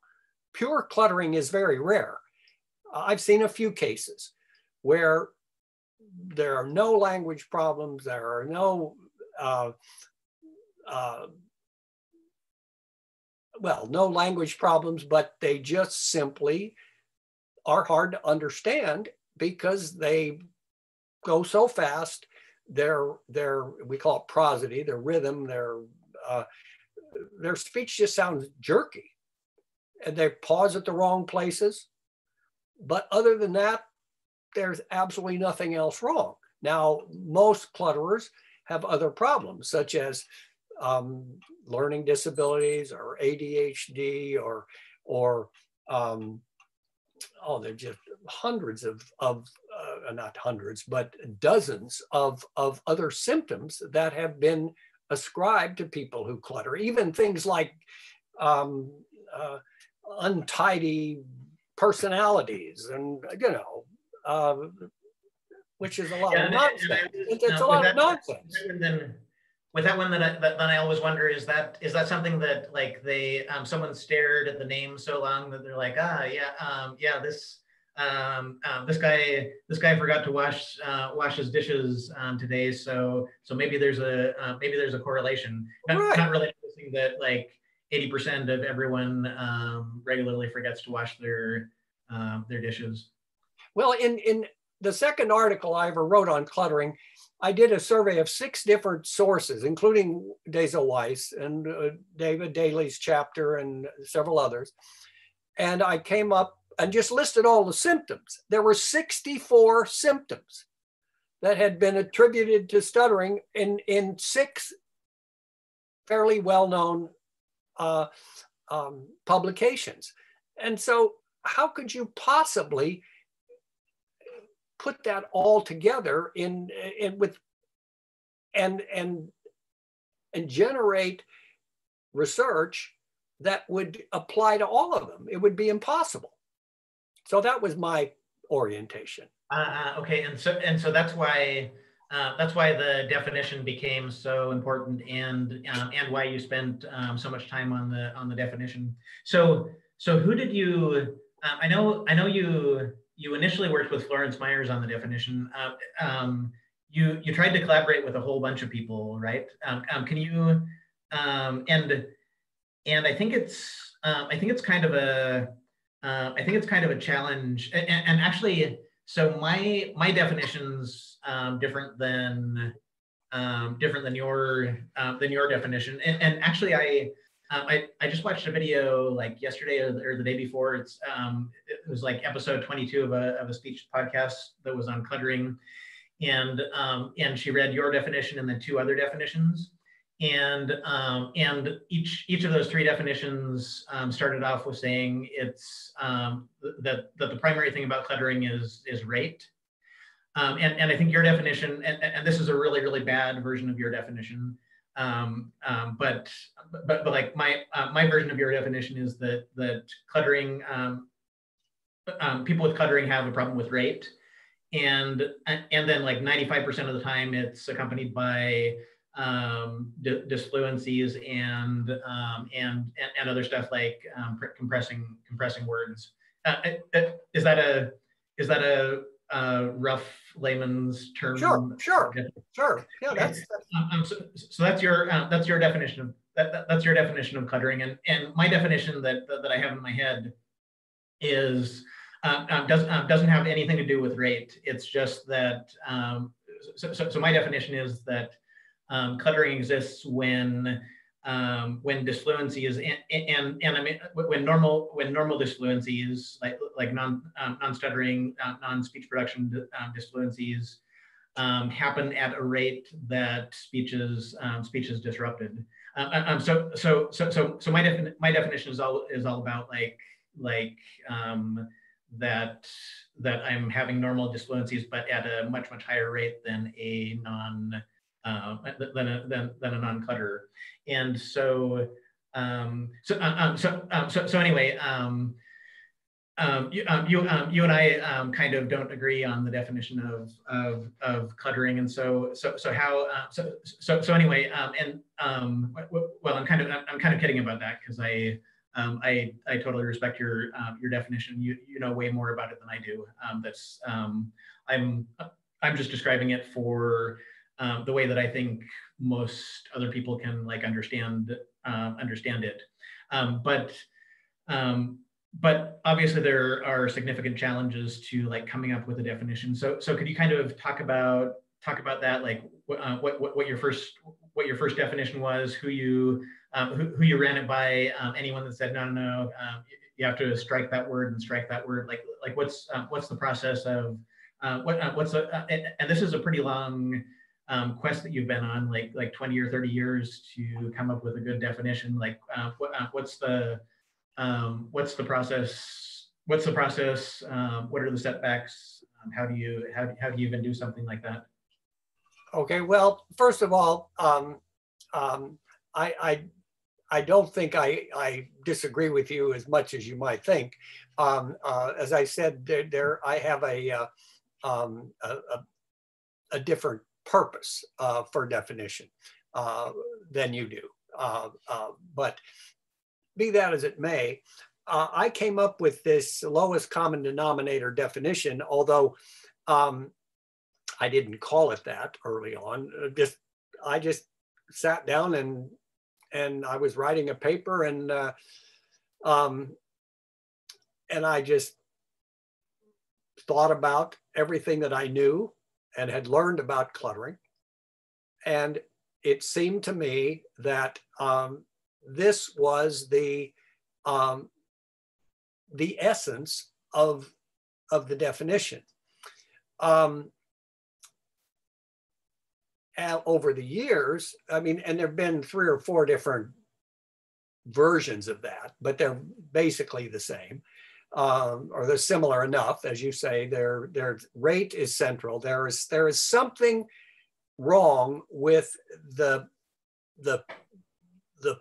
Pure cluttering is very rare. I've seen a few cases where there are no language problems, there are no, well, no language problems, but they just simply are hard to understand because they go so fast. Their we call it prosody, their rhythm, their speech just sounds jerky, and they pause at the wrong places. But other than that, there's absolutely nothing else wrong. Now, most clutterers have other problems, such as learning disabilities or ADHD or oh, there are just hundreds of not hundreds, but dozens of other symptoms that have been ascribed to people who clutter. Even things like untidy personalities, and you know, which is a lot of nonsense. It's a lot of nonsense. With that one, that I always wonder is that something that like they someone stared at the name so long that they're like, ah, yeah, yeah, this guy forgot to wash his dishes today, so maybe there's a correlation. Right. Not really noticing that like 80% of everyone regularly forgets to wash their dishes. Well, in the second article I ever wrote on cluttering, I did a survey of 6 different sources, including Deso Weiss and David Daly's chapter and several others. And I came up and just listed all the symptoms. There were 64 symptoms that had been attributed to stuttering in 6 fairly well-known publications. And so how could you possibly put that all together and generate research that would apply to all of them? It would be impossible. So that was my orientation. Okay, and so that's why the definition became so important, and why you spent so much time on the definition. So who did you? I know you. You initially worked with Florence Myers on the definition. You tried to collaborate with a whole bunch of people, right? Can you and I think it's kind of a challenge. And actually, so my definition's different than your definition. And actually, I just watched a video like yesterday or the day before. It was like episode 22 of a speech podcast that was on cluttering, and she read your definition and then 2 other definitions, and each of those 3 definitions started off with saying it's that the primary thing about cluttering is rate, and I think your definition and this is a really bad version of your definition. But like my version of your definition is that cluttering people with cluttering have a problem with rate, and then like 95% of the time it's accompanied by disfluencies and other stuff like compressing words. Is that a rough layman's term? Sure. Yeah, that's so that's your definition of that's your definition of cluttering, and my definition that I have in my head is doesn't have anything to do with rate. It's just that so my definition is that cluttering exists when disfluencies and I mean when normal disfluencies like non-stuttering non-speech production disfluencies happen at a rate that speech is disrupted. So my definition is all about that I'm having normal disfluencies but at a much higher rate than a non non-clutterer. And so anyway, you and I kind of don't agree on the definition of cluttering, and so how so anyway, and well, I'm kind of kidding about that because I I totally respect your definition. You know way more about it than I do. That's I'm just describing it for the way that I think most other people can like understand it. But obviously there are significant challenges to like coming up with a definition. So could you kind of talk about that, like what your first definition was, who you ran it by, anyone that said no, you have to strike that word and strike that word, like what's the process of and this is a pretty long quest that you've been on, like 20 or 30 years to come up with a good definition. Like what's the process? What are the setbacks? How do you even do something like that? Okay, well, first of all, I don't think I disagree with you as much as you might think. As I said, I have a different purpose for definition than you do. But be that as it may, I came up with this lowest common denominator definition, although I didn't call it that early on. I just sat down and I was writing a paper and I just thought about everything that I knew and had learned about cluttering, and it seemed to me that this was the essence of the definition. Over the years, I mean, and there've been 3 or 4 different versions of that, but they're basically the same, or they're similar enough. As you say, their rate is central. There is something wrong with the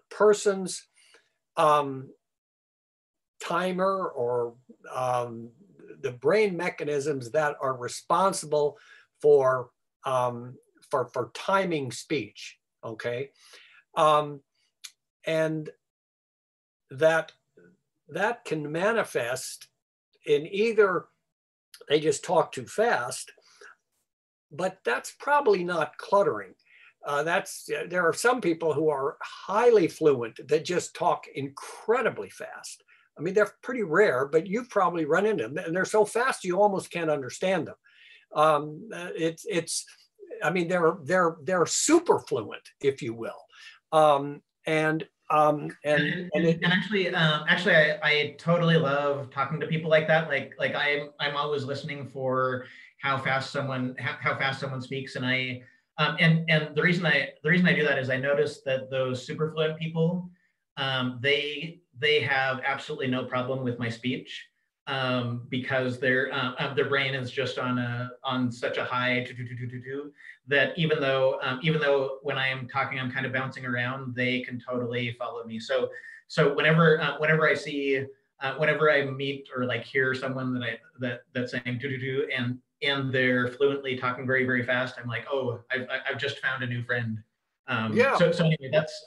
person's timer or the brain mechanisms that are responsible for timing speech, okay? And that can manifest in either they just talk too fast, but that's probably not cluttering. There are some people who are highly fluent that just talk incredibly fast. I mean, they're pretty rare, but you've probably run into them, and they're so fast you almost can't understand them. I mean, they're super fluent, if you will, and actually, I totally love talking to people like that. Like I'm always listening for how fast someone speaks, and I and the reason I do that is I notice that those super fluent people, they have absolutely no problem with my speech. Because their brain is just on such a high that even though when I am talking I'm kind of bouncing around, they can totally follow me. So whenever I see whenever I meet or like hear someone that's saying and they're fluently talking very very fast, I'm like, oh, I've just found a new friend. Yeah. So anyway, that's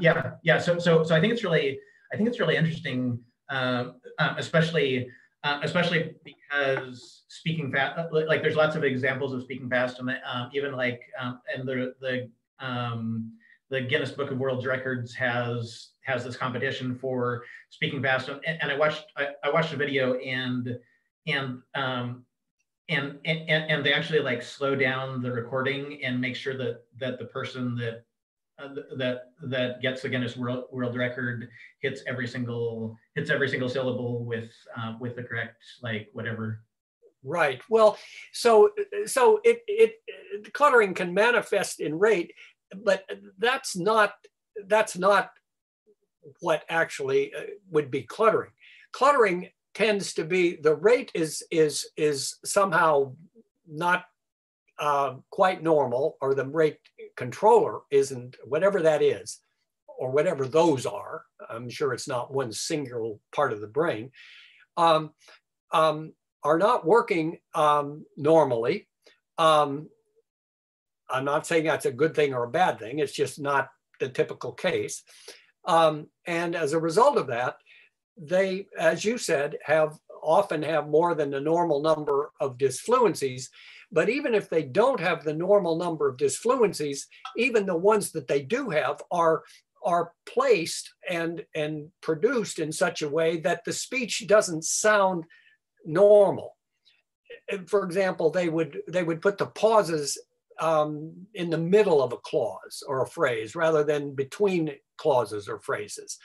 yeah. So I think it's really interesting. Especially because speaking fast, like there's lots of examples of speaking fast, and even like and the Guinness Book of World Records has this competition for speaking fast, and I watched a video and they actually like slow down the recording and make sure that the person that gets the Guinness World Record hits every single syllable with the correct like whatever. Right. Well, so it cluttering can manifest in rate, but that's not what actually would be cluttering. Cluttering tends to be the rate is somehow not quite normal, or the rate controller isn't, whatever that is, or whatever those are. I'm sure it's not one single part of the brain, are not working normally. I'm not saying that's a good thing or a bad thing. It's just not the typical case. And as a result of that, they, as you said, often have more than the normal number of disfluencies. But even if they don't have the normal number of disfluencies, even the ones that they do have are placed and produced in such a way that the speech doesn't sound normal. For example, they would put the pauses in the middle of a clause or a phrase rather than between clauses or phrases.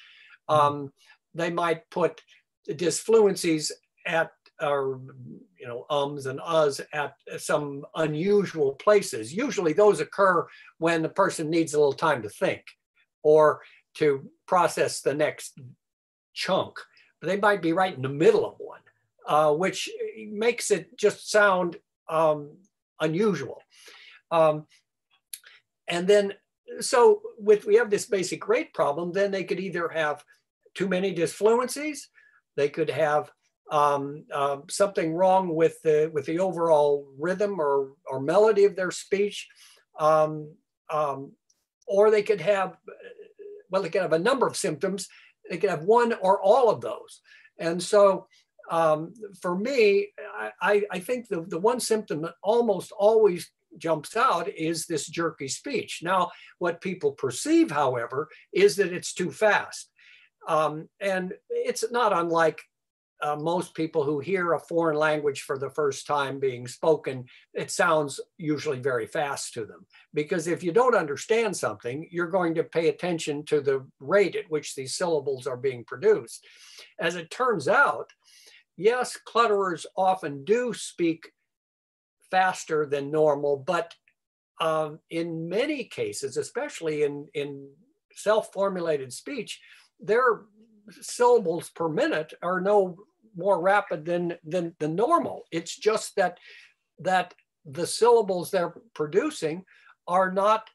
They might put disfluencies at ums and uhs at some unusual places. Usually those occur when the person needs a little time to think or to process the next chunk. But they might be right in the middle of one, which makes it just sound unusual. And then, so we have this basic rate problem, then they could either have too many disfluencies, they could have something wrong with the overall rhythm or melody of their speech, or they could have, well, they could have a number of symptoms. They could have one or all of those. And so for me, I think the one symptom that almost always jumps out is this jerky speech. Now, what people perceive, however, is that it's too fast. And it's not unlike most people who hear a foreign language for the first time being spoken. It sounds usually very fast to them, because if you don't understand something, you're going to pay attention to the rate at which these syllables are being produced. As it turns out, yes, clutterers often do speak faster than normal, but in many cases, especially in self-formulated speech, their syllables per minute are no more rapid than normal. It's just that the syllables they're producing are not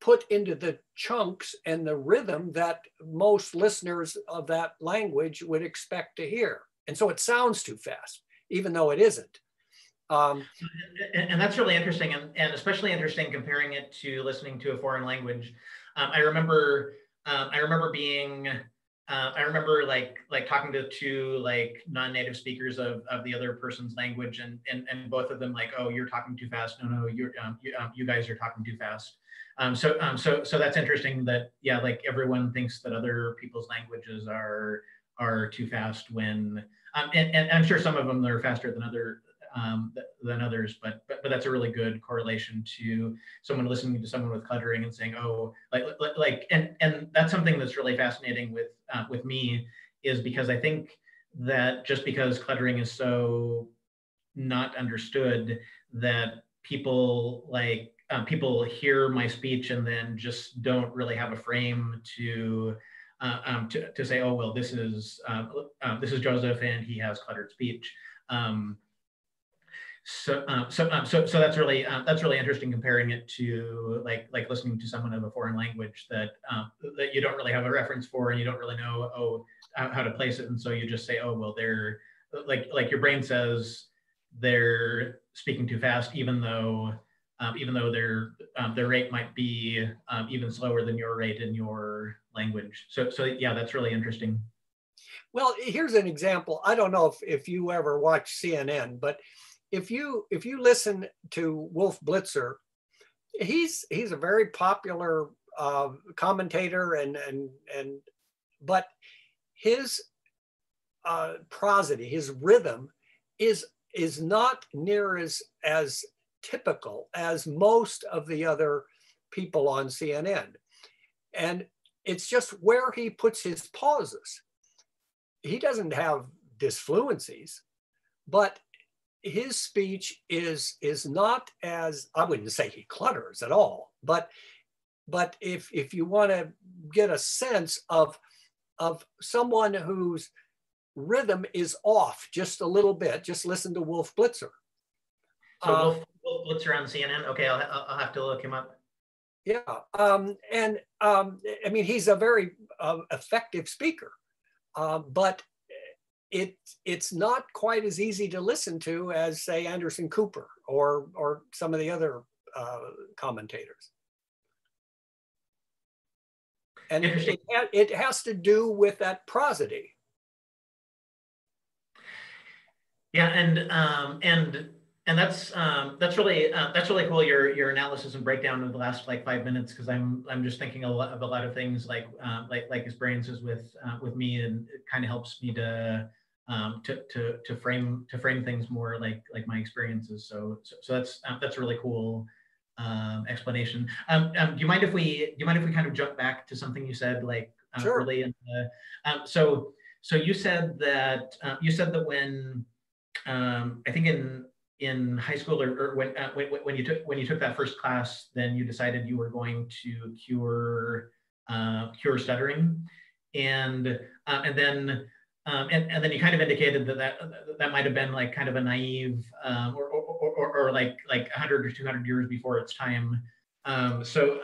put into the chunks and the rhythm that most listeners of that language would expect to hear. And so it sounds too fast, even though it isn't. And that's really interesting, and especially interesting comparing it to listening to a foreign language. I remember talking to two non-native speakers of the other person's language, and both of them oh, you're talking too fast. No, you guys are talking too fast. So that's interesting that, yeah, everyone thinks that other people's languages are too fast when, and I'm sure some of them are faster than others, but that's a really good correlation to someone listening to someone with cluttering and saying, oh, and that's something that's really fascinating with me, is because I think that just because cluttering is so not understood, that people people hear my speech and then just don't really have a frame to say, oh, well, this is Joseph and he has cluttered speech. So that's really interesting, comparing it to listening to someone of a foreign language that you don't really have a reference for, and you don't really know how to place it, and so you just say, oh, well, they're your brain says they're speaking too fast, even though their rate might be even slower than your rate in your language. So yeah, that's really interesting. Well, here's an example. I don't know if you ever watch CNN, but if you listen to Wolf Blitzer, he's a very popular commentator, but his prosody, his rhythm, is not near as typical as most of the other people on CNN, and it's just where he puts his pauses. He doesn't have disfluencies, but his speech is not as, I wouldn't say he clutters at all, but if you want to get a sense of someone whose rhythm is off just a little bit, just listen to Wolf Blitzer. So Wolf Blitzer on CNN. Okay, I'll have to look him up. Yeah, I mean, he's a very effective speaker, but it's not quite as easy to listen to as, say, Anderson Cooper or some of the other commentators. And it has to do with that prosody. Yeah, and that's really cool, your analysis and breakdown of the last like 5 minutes, because I'm just thinking a lot of things like experiences with me, and it kind of helps me to frame things more like my experiences. So that's really cool. Explanation. Do you mind if we kind of jump back to something you said sure. early in the, so you said that when I think in high school or when you took that first class, then you decided you were going to cure stuttering, and then you kind of indicated that might have been like kind of a naive or like 100 or 200 years before its time. So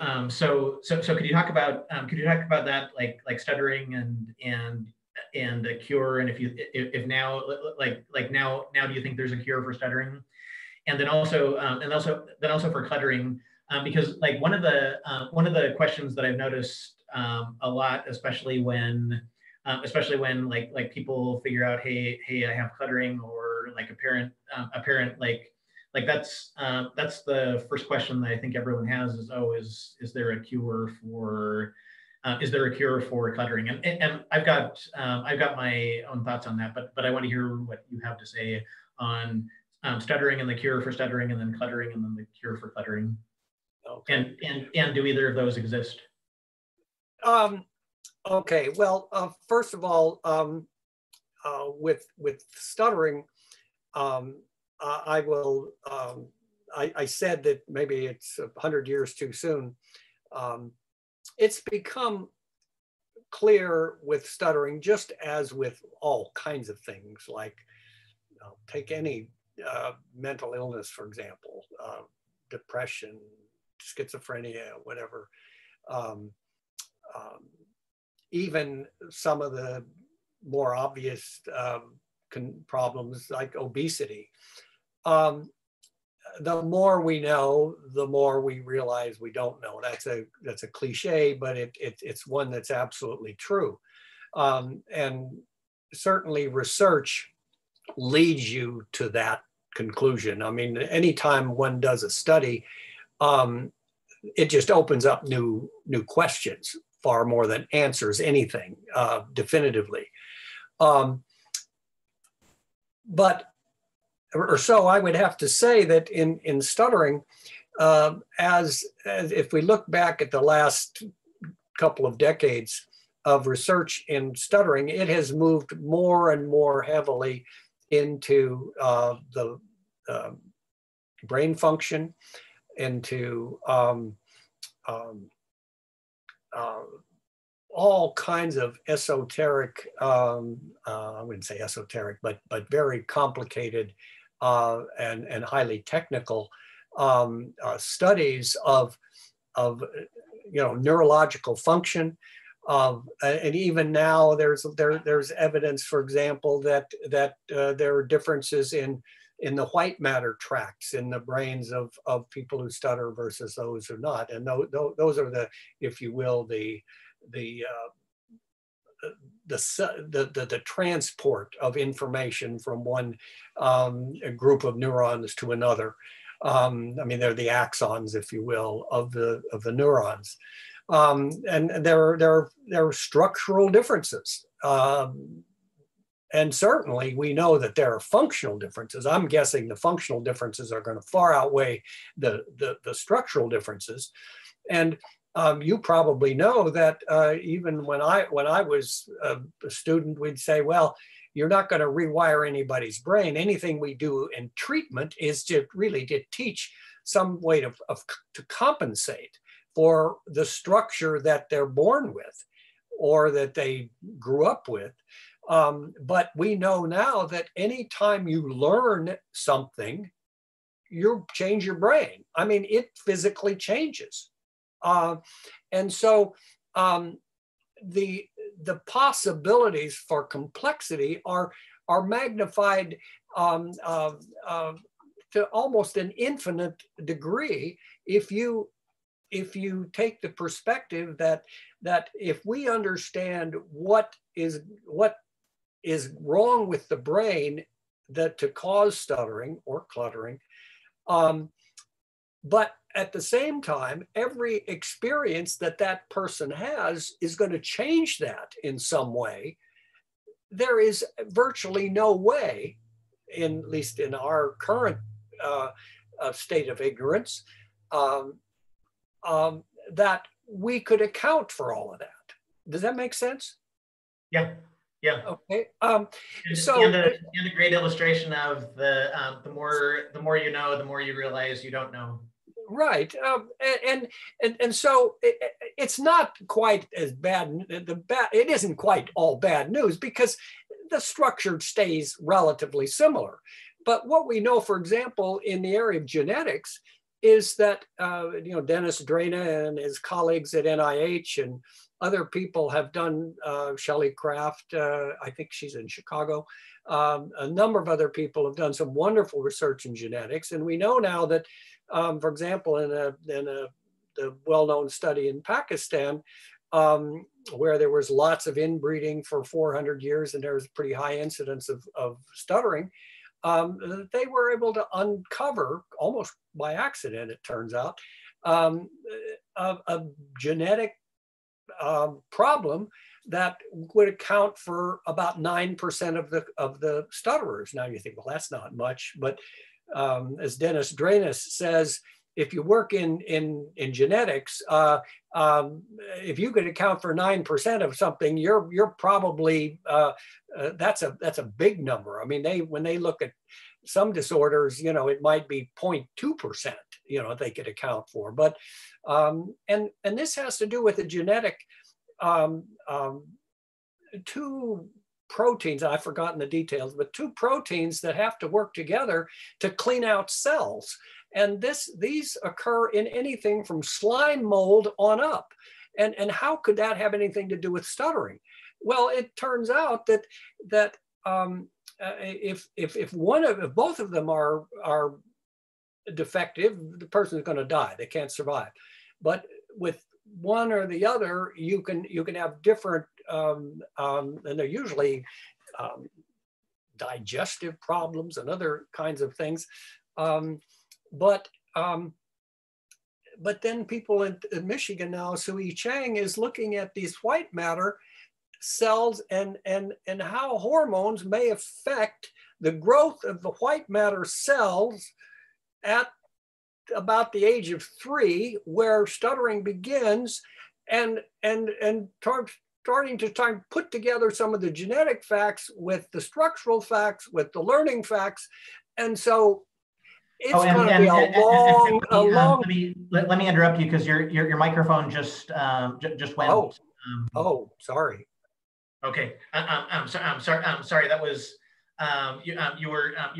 could you talk about that like stuttering and a cure, and if now now do you think there's a cure for stuttering, and then also for cluttering, because like one of the questions that I've noticed a lot, especially when like people figure out, hey, I have cluttering, or like a parent like that's the first question that I think everyone has is, oh, is there a cure for cluttering? And I've got my own thoughts on that, but I want to hear what you have to say on stuttering and the cure for stuttering, and then cluttering and then the cure for cluttering. Okay. And do either of those exist? Okay. Well, first of all, with stuttering, I said that maybe it's 100 years too soon. It's become clear with stuttering, just as with all kinds of things, like take any mental illness, for example, depression, schizophrenia, whatever. Even some of the more obvious problems like obesity. The more we know, the more we realize we don't know. That's a cliche, but it's one that's absolutely true. And certainly research leads you to that conclusion. I mean, anytime one does a study, it just opens up new questions, far more than answers anything definitively. So I would have to say that in stuttering, as if we look back at the last couple of decades of research in stuttering, it has moved more and more heavily into the brain function, into all kinds of esoteric, I wouldn't say esoteric, but very complicated and highly technical studies of neurological function, and even now there's evidence, for example, that there are differences in the white matter tracts in the brains of people who stutter versus those who not. And those are the, if you will, the transport of information from one group of neurons to another. I mean, they're the axons, if you will, of the neurons. And there are structural differences. And certainly we know that there are functional differences. I'm guessing the functional differences are going to far outweigh the structural differences. And you probably know that even when I was a student, we'd say, well, you're not going to rewire anybody's brain. Anything we do in treatment is to teach some way to compensate for the structure that they're born with or that they grew up with. But we know now that anytime you learn something, you change your brain. I mean, it physically changes. And so the possibilities for complexity are magnified to almost an infinite degree if you if you take the perspective that if we understand what is wrong with the brain that to cause stuttering or cluttering, but at the same time, every experience that that person has is going to change that in some way. There is virtually no way, in, at least in our current state of ignorance, that we could account for all of that. Does that make sense? Yeah. Yeah. Okay. So, and a great illustration of the more you know, the more you realize you don't know. Right. And so it's not quite as bad. It isn't quite all bad news because the structure stays relatively similar. But what we know, for example, in the area of genetics, is that Dennis Drayna and his colleagues at NIH and other people have done, Shelley Kraft, I think she's in Chicago, a number of other people have done some wonderful research in genetics. And we know now that, for example, in the well-known study in Pakistan, where there was lots of inbreeding for 400 years and there was pretty high incidence of stuttering, they were able to uncover, almost by accident it turns out, a genetic problem that would account for about 9% of the stutterers. Now you think, well, that's not much, but as Dennis Drayna says, if you work in genetics, if you could account for 9% of something, you're probably that's a big number. I mean, when they look at some disorders, it might be 0.2%. They could account for, but and this has to do with the genetic two proteins. I've forgotten the details, but two proteins that have to work together to clean out cells. And these occur in anything from slime mold on up. And how could that have anything to do with stuttering? Well, it turns out that if both of them are defective, the person is going to die. They can't survive. But with one or the other, you can have different, and they're usually digestive problems and other kinds of things. But then people in Michigan now, Sui Chang is looking at these white matter cells and how hormones may affect the growth of the white matter cells at about the age of 3, where stuttering begins, and starting to try and put together some of the genetic facts with the structural facts, with the learning facts. And so it's going to be Let me interrupt you because your microphone just went. Sorry. Okay, I'm sorry. That was. You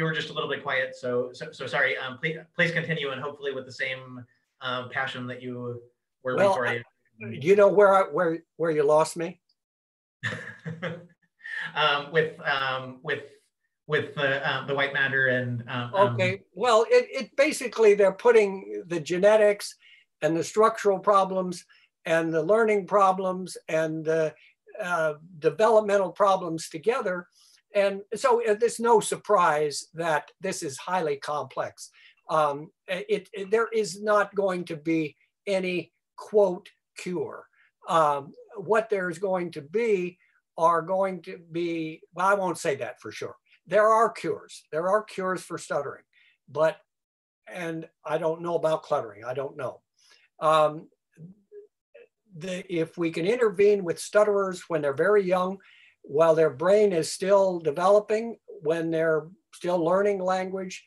were just a little bit quiet, so sorry. Please continue, and hopefully with the same passion that you were before. Where you lost me? With the white matter and okay. Well, it basically they're putting the genetics and the structural problems and the learning problems and the developmental problems together. And so there's no surprise that this is highly complex. There is not going to be any, quote, cure. What there's going to be well, I won't say that for sure. There are cures. There are cures for stuttering, and I don't know about cluttering. I don't know. If we can intervene with stutterers when they're very young, while their brain is still developing, when they're still learning language,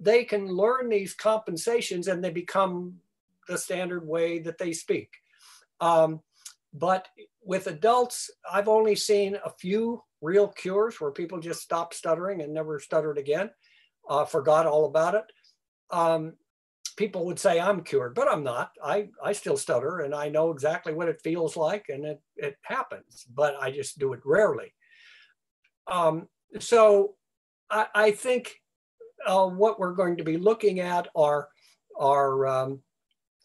they can learn these compensations and they become the standard way that they speak. But with adults, I've only seen a few real cures where people just stopped stuttering and never stuttered again, forgot all about it. People would say I'm cured, but I'm not. I still stutter and I know exactly what it feels like and it happens, but I just do it rarely. So I think what we're going to be looking at are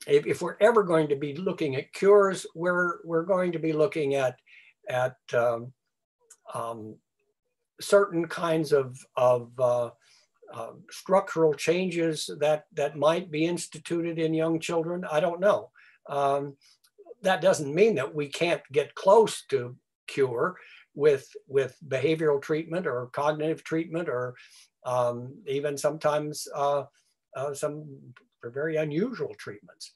if we're ever going to be looking at cures, we're going to be looking at certain kinds of structural changes that might be instituted in young children. I don't know. That doesn't mean that we can't get close to cure with behavioral treatment or cognitive treatment or even sometimes some very unusual treatments.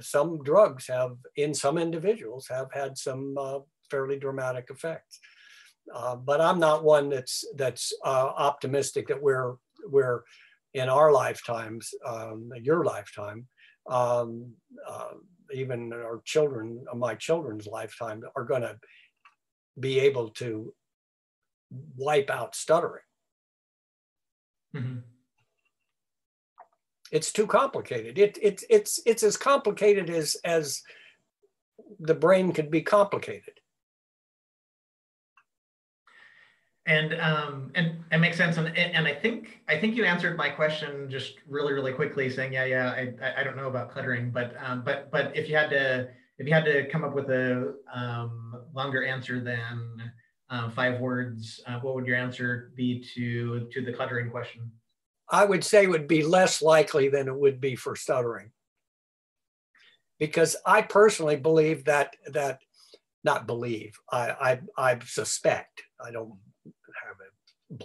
Some drugs have, in some individuals, have had some fairly dramatic effects. But I'm not one that's optimistic that we're in our lifetimes, your lifetime, even our children, my children's lifetime, are going to be able to wipe out stuttering. Mm-hmm. It's too complicated. It's as complicated as the brain could be complicated. And it makes sense. And I think you answered my question just really quickly, saying I don't know about cluttering, but if you had to come up with a longer answer than 5 words, what would your answer be to the cluttering question? I would say it would be less likely than it would be for stuttering, because I personally believe that not believe I suspect, I don't have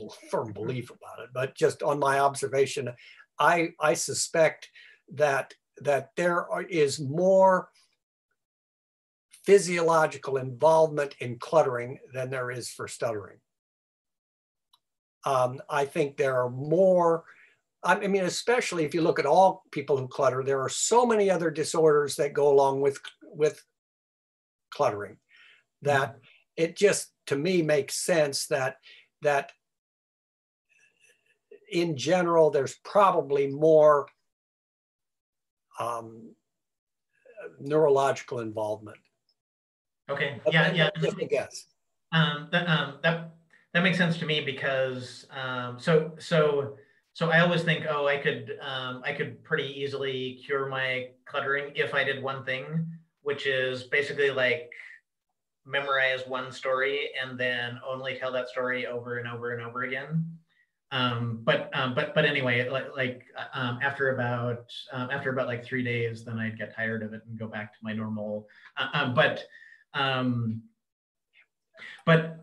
a firm belief about it, but just on my observation, I suspect that there is more physiological involvement in cluttering than there is for stuttering. I think there are more, I mean, especially if you look at all people who clutter, there are so many other disorders that go along with cluttering that mm-hmm. It just, to me, makes sense that in general, there's probably more neurological involvement. Okay, yeah. Just a guess. That makes sense to me, because so I always think, oh, I could pretty easily cure my cluttering if I did one thing, which is basically like memorize one story and then only tell that story over and over and over again. But anyway, after about like 3 days, then I'd get tired of it and go back to my normal. But what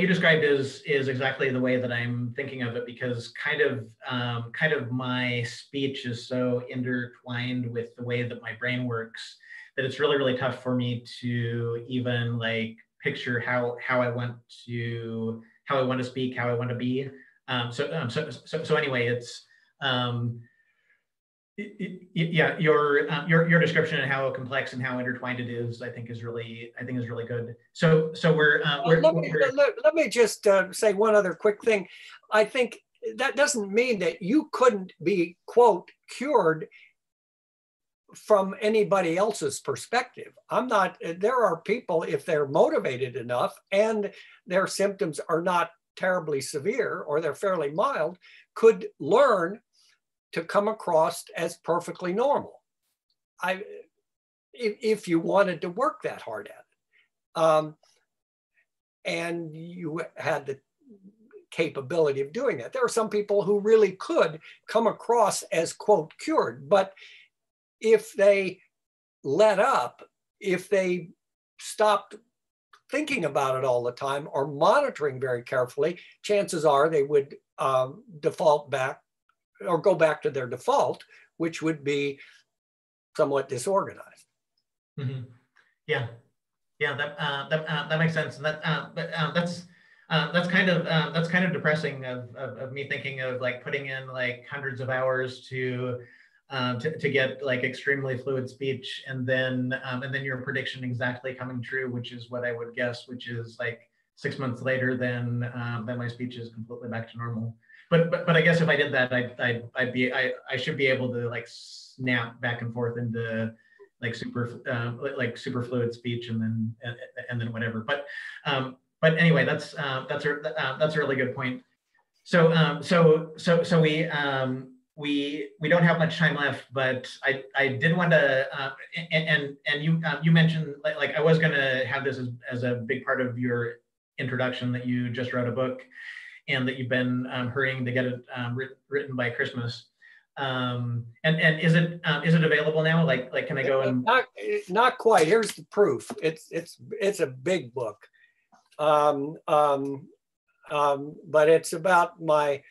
you described is exactly the way that I'm thinking of it, because kind of my speech is so intertwined with the way that my brain works that it's really tough for me to even like picture how I want to speak, how I want to be. So anyway, it's yeah, your description and how complex and how intertwined it is, I think is really good. So let me just say one other quick thing. I think that doesn't mean that you couldn't be, quote, cured from anybody else's perspective. I'm not, there are people, if they're motivated enough and their symptoms are not terribly severe or they're fairly mild, could learn to come across as perfectly normal. If you wanted to work that hard at it. And you had the capability of doing that. There are some people who really could come across as, quote, cured, but if they let up, if they stopped thinking about it all the time or monitoring very carefully, chances are they would default back or go back to their default, which would be somewhat disorganized. Mm-hmm. Yeah, that makes sense. And that's kind of depressing of me thinking of like putting in like hundreds of hours to get like extremely fluid speech, and then your prediction exactly coming true, which is what I would guess, which is like 6 months later, then my speech is completely back to normal. But I guess if I did that, I should be able to like snap back and forth into like super fluid speech and then whatever. But anyway, that's a really good point. So we We don't have much time left, but I did want to you mentioned like I was going to have this as a big part of your introduction that you just wrote a book and that you've been hurrying to get it written by Christmas. And is it available now? Like can I go and not quite. Here's the proof. It's a big book, but it's about my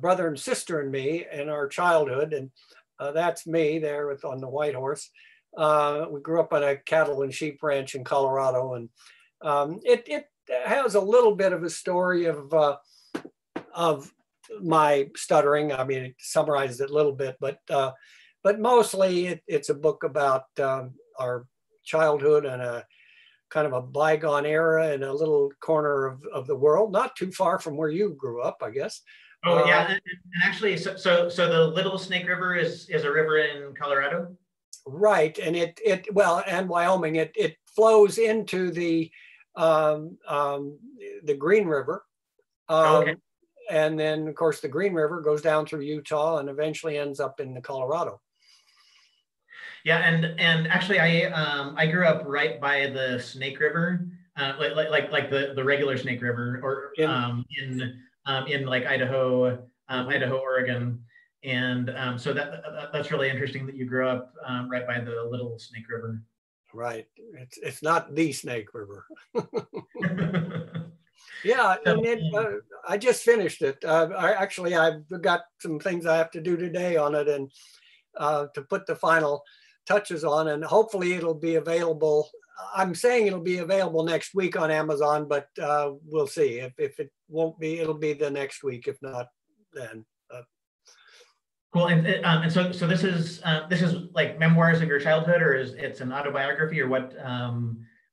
brother and sister and me and our childhood, and that's me there with on the white horse. We grew up on a cattle and sheep ranch in Colorado, and it has a little bit of a story of my stuttering. I mean, it summarizes it a little bit, but mostly it's a book about our childhood and a kind of a bygone era in a little corner of the world, not too far from where you grew up, I guess. Oh yeah, and actually, so the Little Snake River is a river in Colorado, right? And and Wyoming. It flows into the Green River. Okay. And then, of course, the Green River goes down through Utah and eventually ends up in the Colorado. Yeah, and actually, I grew up right by the Snake River, like the regular Snake River, or in like Idaho, Oregon, and so that's really interesting that you grew up right by the Little Snake River. Right, it's not the Snake River. Yeah, and I just finished it. I've got some things I have to do today on it, and to put the final touches on, and hopefully it'll be available. I'm saying it'll be available next week on Amazon, but we'll see. If it won't be, it'll be the next week. If not, then. Cool. And so this is like memoirs of your childhood, or is it's an autobiography, or what?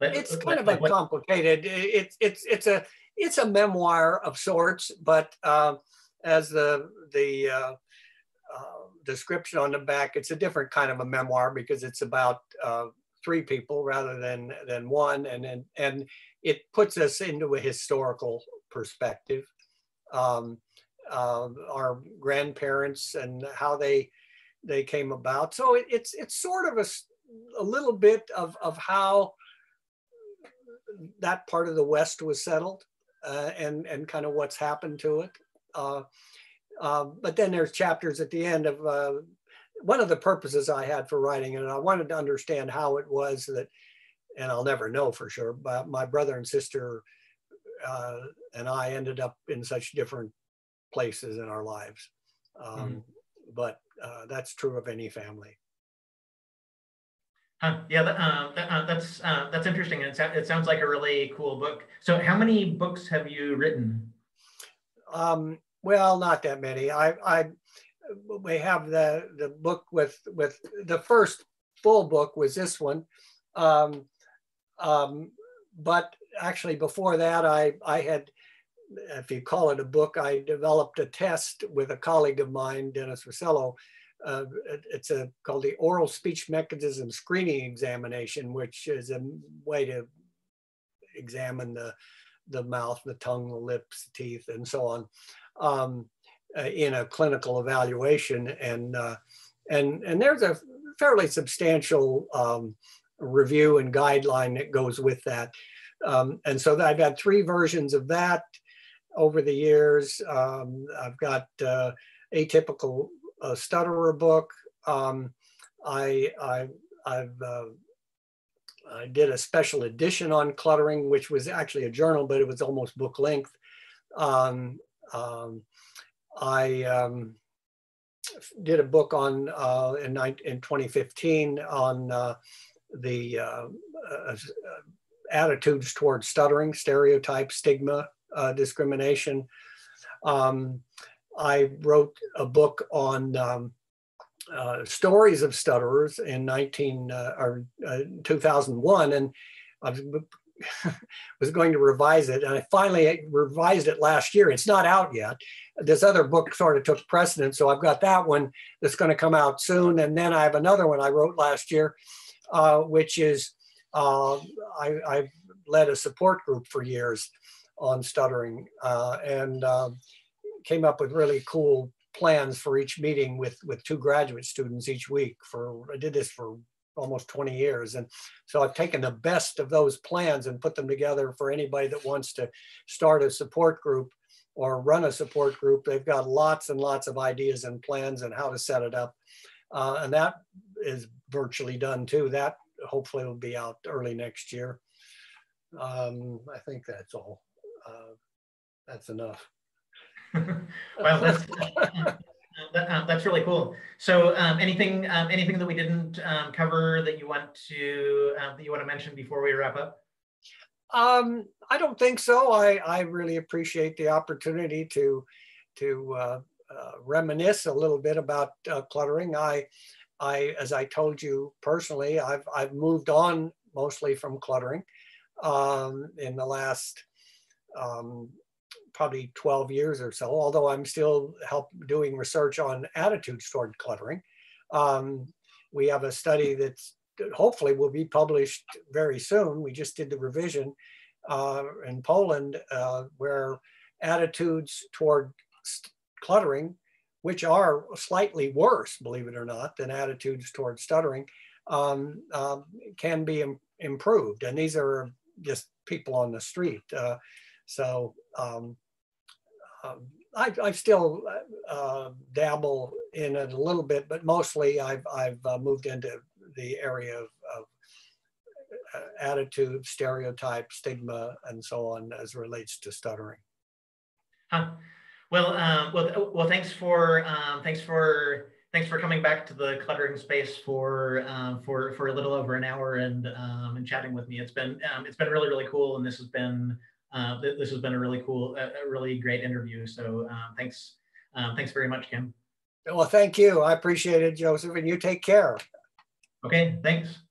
It's kind of a complicated. It's a memoir of sorts, but as the description on the back, it's a different kind of a memoir because it's about three people rather than one, and it puts us into a historical perspective. Our grandparents and how they came about. So it's sort of a little bit of how that part of the West was settled, and kind of what's happened to it. But then there's chapters at the end of one of the purposes I had for writing, and I wanted to understand how it was that, and I'll never know for sure, but my brother and sister and I ended up in such different places in our lives. But that's true of any family. Yeah, that's interesting. It sounds like a really cool book. So how many books have you written? Well, not that many. We have the book with the first full book was this one. But actually before that, I had, if you call it a book, I developed a test with a colleague of mine, Dennis Rossello. It's called the Oral Speech Mechanism Screening Examination, which is a way to examine the mouth, the tongue, the lips, the teeth, and so on in a clinical evaluation. And there's a fairly substantial review and guideline that goes with that. And so I've had three versions of that over the years. I've got Atypical Stutterer book. I did a special edition on cluttering, which was actually a journal, but it was almost book length. I did a book on in 2015 on the attitudes towards stuttering, stereotype, stigma, discrimination. I wrote a book on stories of stutterers in 2001, and I was going to revise it, and I finally revised it last year. It's not out yet. This other book sort of took precedence, so I've got that one that's going to come out soon, and then I have another one I wrote last year, which is I've led a support group for years on stuttering, and came up with really cool plans for each meeting with two graduate students each week for, I did this for almost 20 years. And so I've taken the best of those plans and put them together for anybody that wants to start a support group or run a support group. They've got lots and lots of ideas and plans and how to set it up. And that is virtually done too. That hopefully will be out early next year. I think that's all. That's enough. Well, that's really cool. So, anything that we didn't cover that you want to mention before we wrap up? I don't think so. I really appreciate the opportunity to reminisce a little bit about cluttering. I as I told you personally, I've moved on mostly from cluttering in the last probably 12 years or so, although I'm still doing research on attitudes toward cluttering. We have a study that hopefully will be published very soon. We just did the revision in Poland where attitudes toward cluttering, which are slightly worse, believe it or not, than attitudes toward stuttering, can be improved. And these are just people on the street. I still dabble in it a little bit, but mostly I've moved into the area of attitude, stereotype, stigma, and so on as relates to stuttering. Huh. Well, well, thanks for coming back to the cluttering space for a little over an hour and chatting with me. It's been really cool, and this has been. This has been a really cool, a really great interview. So thanks very much, Kim. Well, thank you. I appreciate it, Joseph, and you take care. Okay, thanks.